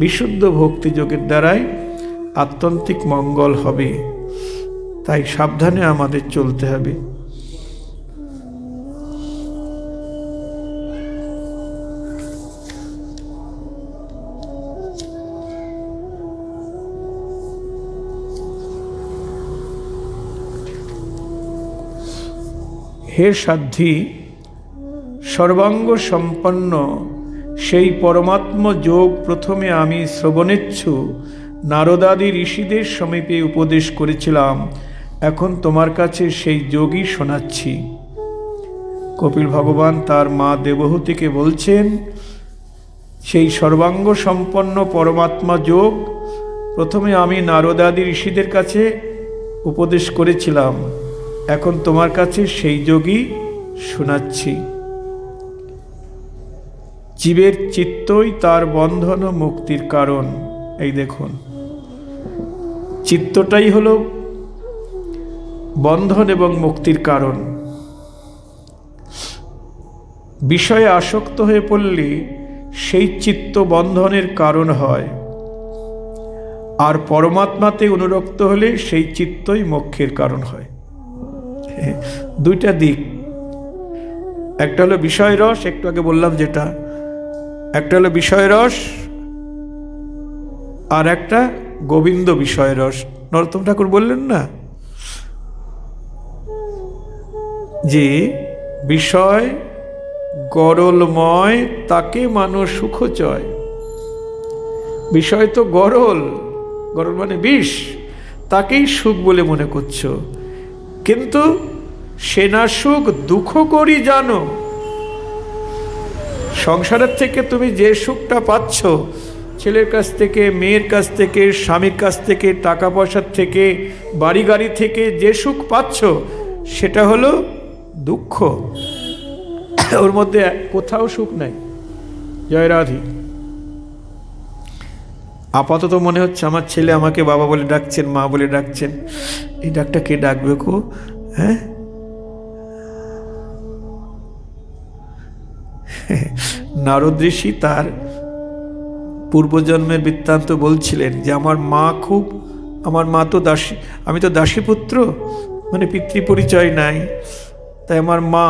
বিশুদ্ধ ভক্তিযোগের দ্বারাই আত্যন্তিক মঙ্গল হবে। তাই সাবধানে আমাদের চলতে হবে। হে সাধ্যি, সর্বাঙ্গ সম্পন্ন সেই পরমাত্ম যোগ প্রথমে আমি শ্রবণেচ্ছু নারদাদি ঋষিদের সমীপে উপদেশ করেছিলাম, এখন তোমার কাছে সেই যোগই শোনাচ্ছি। কপিল ভগবান তার মা দেবহূতিকে বলছেন, সেই সর্বাঙ্গ সম্পন্ন পরমাত্মা যোগ প্রথমে আমি নারদাদি ঋষিদের কাছে উপদেশ করেছিলাম, এখন তোমার কাছে সেই যোগই শোনাচ্ছি। জীবের চিত্তই তার বন্ধন ও মুক্তির কারণ। এই দেখুন, চিত্তটাই হলো বন্ধন এবং মুক্তির কারণ। বিষয়ে আসক্ত হয়ে পড়লে সেই চিত্ত বন্ধনের কারণ হয়, আর পরমাত্মাতে অনুরক্ত হলে সেই চিত্তই মোক্ষের কারণ হয়। দুইটা দিক, একটা হলো বিষয় রস, একটু আগে বললাম যেটা, একটা হলো বিষয় রস আর একটা গোবিন্দ বিষয় রস। নরোত্তম ঠাকুর বললেন না যে বিষয় গরলময় তাকে মানুষ সুখ চয়। বিষয় তো গরল, গরল মানে বিষ, তাকেই সুখ বলে মনে করছ, কিন্তু সেনা সুখ দুঃখ করি জানো। সংসারের থেকে তুমি যে সুখটা পাচ্ছ, ছেলের কাছ থেকে, মেয়ের কাছ থেকে, স্বামীর কাছ থেকে, টাকা পয়সার থেকে, বাড়ি গাড়ি থেকে যে সুখ পাচ্ছ সেটা হলো দুঃখ। ওর মধ্যে কোথাও সুখ নাই। জয় রাধি। आपातत मने हच्छे आमार छेले आमाके बाबा बोले डाकछेन मा बोले डाकछेन एई डाकटा के डाकबे को हैं नारद ऋषि तार पूर्वजन्मेर वृत्तान्त बोलछिलेन जे आमार मा खूब आमार मा तो दासी आमी तो दासी पुत्र माने पितृ परिचय नाई ताई आमार मा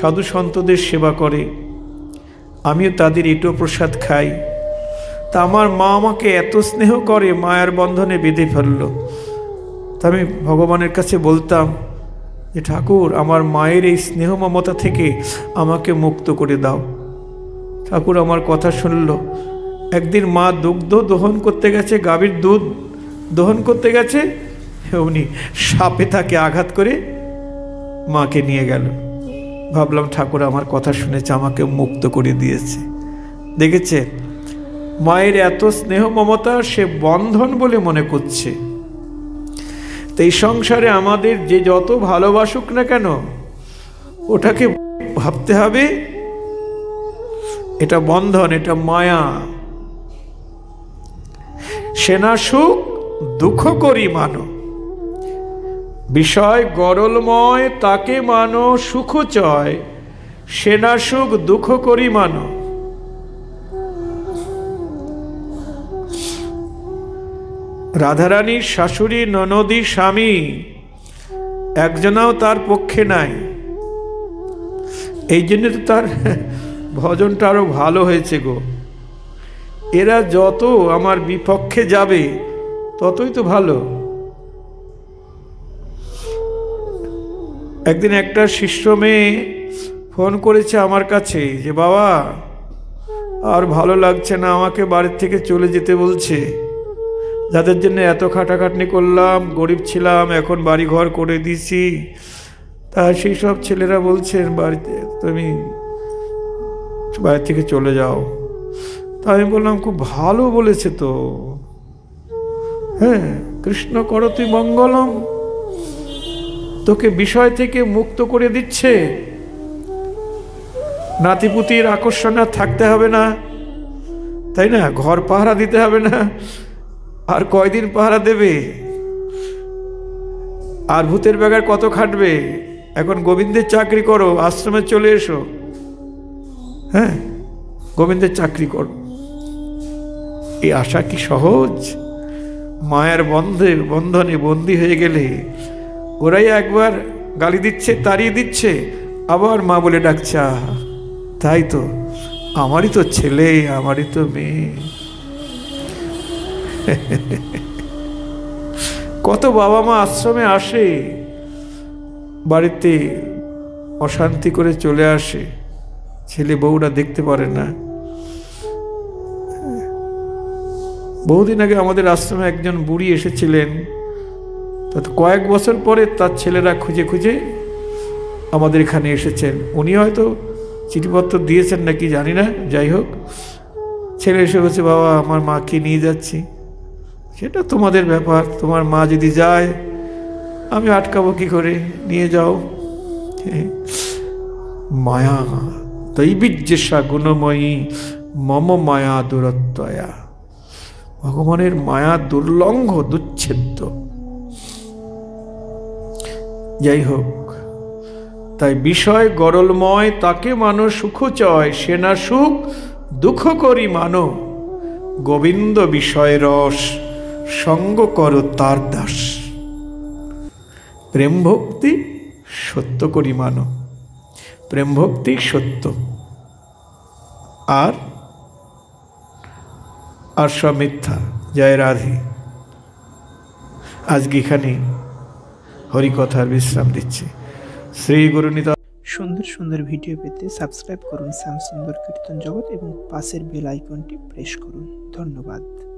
साधु सन्तदेर सेवा करे आमियो तादेर एटो प्रसाद खाई ता आमार मा आमाके एत स्नेह करे मायार बंधने बेधे फेललो ता आमी भगवानेर काछे बोलताम जे ठाकुर आमार मायेर एई स्नेह ममता थेके आमाके मुक्त करे दाओ। ठाकुर आमार कथा शुनलो। एकदिन मा दुग्ध दोहन करते गेछे गाभीर दूध दोहन करते गेछे उनि सापे ताके आघात करे मा के निये गेल। भाबलाम ठाकुर आमार कथा शुनेछे आमाके मुक्त करे दियेछे। देखेछे मायेर एत स्नेह ममता से बंधन बोले मने करछे। तो इस संसारे आमादेर जे जत भालोबासुक ना केन ओटाके भाबते हबे एटा बंधन एटा माया सेना सुख दुख करी मानो विषय गरलमय ताके मानो सुख चय सेना सुख दुख करी मानो। राधारानी शाशुड़ी ननदी स्वामी एकजनाओ तार पक्षे नाई एई जन्य तो तार भजनटा आरो भालो होयेछे गो। एरा जत आमार विपक्षे जाबे ततई तो भालो। एकदिन एकटा शिष्य मेये फोन करेछे आमार काछे जे बाबा आर भालो लागछे ना आमाके बाड़ि थेके चले जेते बोलछे যাদের জন্য এত খাটাখাটনি করলাম গরিব ছিলাম এখন বাড়ি ঘর করে দিয়েছি তা সেই সব ছেলেরা বলছেন বাড়িতে তুমি বাড়ি থেকে চলে যাও। তা আমি বললাম খুব ভালো বলেছে তো হ্যাঁ কৃষ্ণ করতি মঙ্গলম তোকে বিষয় থেকে মুক্ত করে দিচ্ছে নাতিপুতির আকর্ষণে থাকতে হবে না তাই না ঘর পাহারা দিতে হবে না और कई दिन पहारा देवे और भूतेर बेगार कत खाटबे एखन गोविंदेर चाकरी करो आश्रमे चले एसो हाँ गोविंदेर चाकरी करो। ये आशा कि सहज मायार बंधे बंधने बंदी हो गेले ओराई एकबार गाली दिच्छे ताड़िये दिच्छे आबार मा बोले डाकछे आहा ताई तो आमारी तो छेले आमारी तो मेये कत बाबा मा आश्रमे आसे बाड़ीते अशांति करे चले आसे छेले बौरा देखते पारे ना। बहुदिन आगे आमादेर आश्रमे एकजन बुड़ी एसेछिलेन तात कयेक बछर परे तार छेलेरा खुजे खुजे आमादेर एखाने एसेछेन उनि हयतो चिठिपत्र दियेछेन नाकि जानि ना जाई होक छेले एसे बोलछे बाबा आमार माके निये जाচ্ছি সেটা তোমাদের ব্যাপার তোমার মা যদি যায় আমি আটকাবো কি করে নিয়ে যাও। মায়া দৈবিজ্জেশা গুণময়ী মম মায়া দুরত্বয়া ভগবানের মায়া দুর্লঙ্ঘ দুচ্ছেদ্য। যাই হোক তাই বিষয় গরলময় তাকে মানো সুখ চয় সেনা সুখ দুঃখ করি মানো গোবিন্দ বিষয় রস संग करो तार दास प्रेम भक्ति सत्य करी मानो प्रेम भक्ति सत्य आर आर सब मिथ्या। जय राधे। आज एखाने हरिकथार विश्राम दिच्छी। श्री गुरु निताई। सुंदर सुंदर भिडियो पेते सबस्क्राइब करुन श्याम सुंदर कीर्तन जगत और पाशेर बेल आइकनटी प्रेस करुन। धन्यवाद।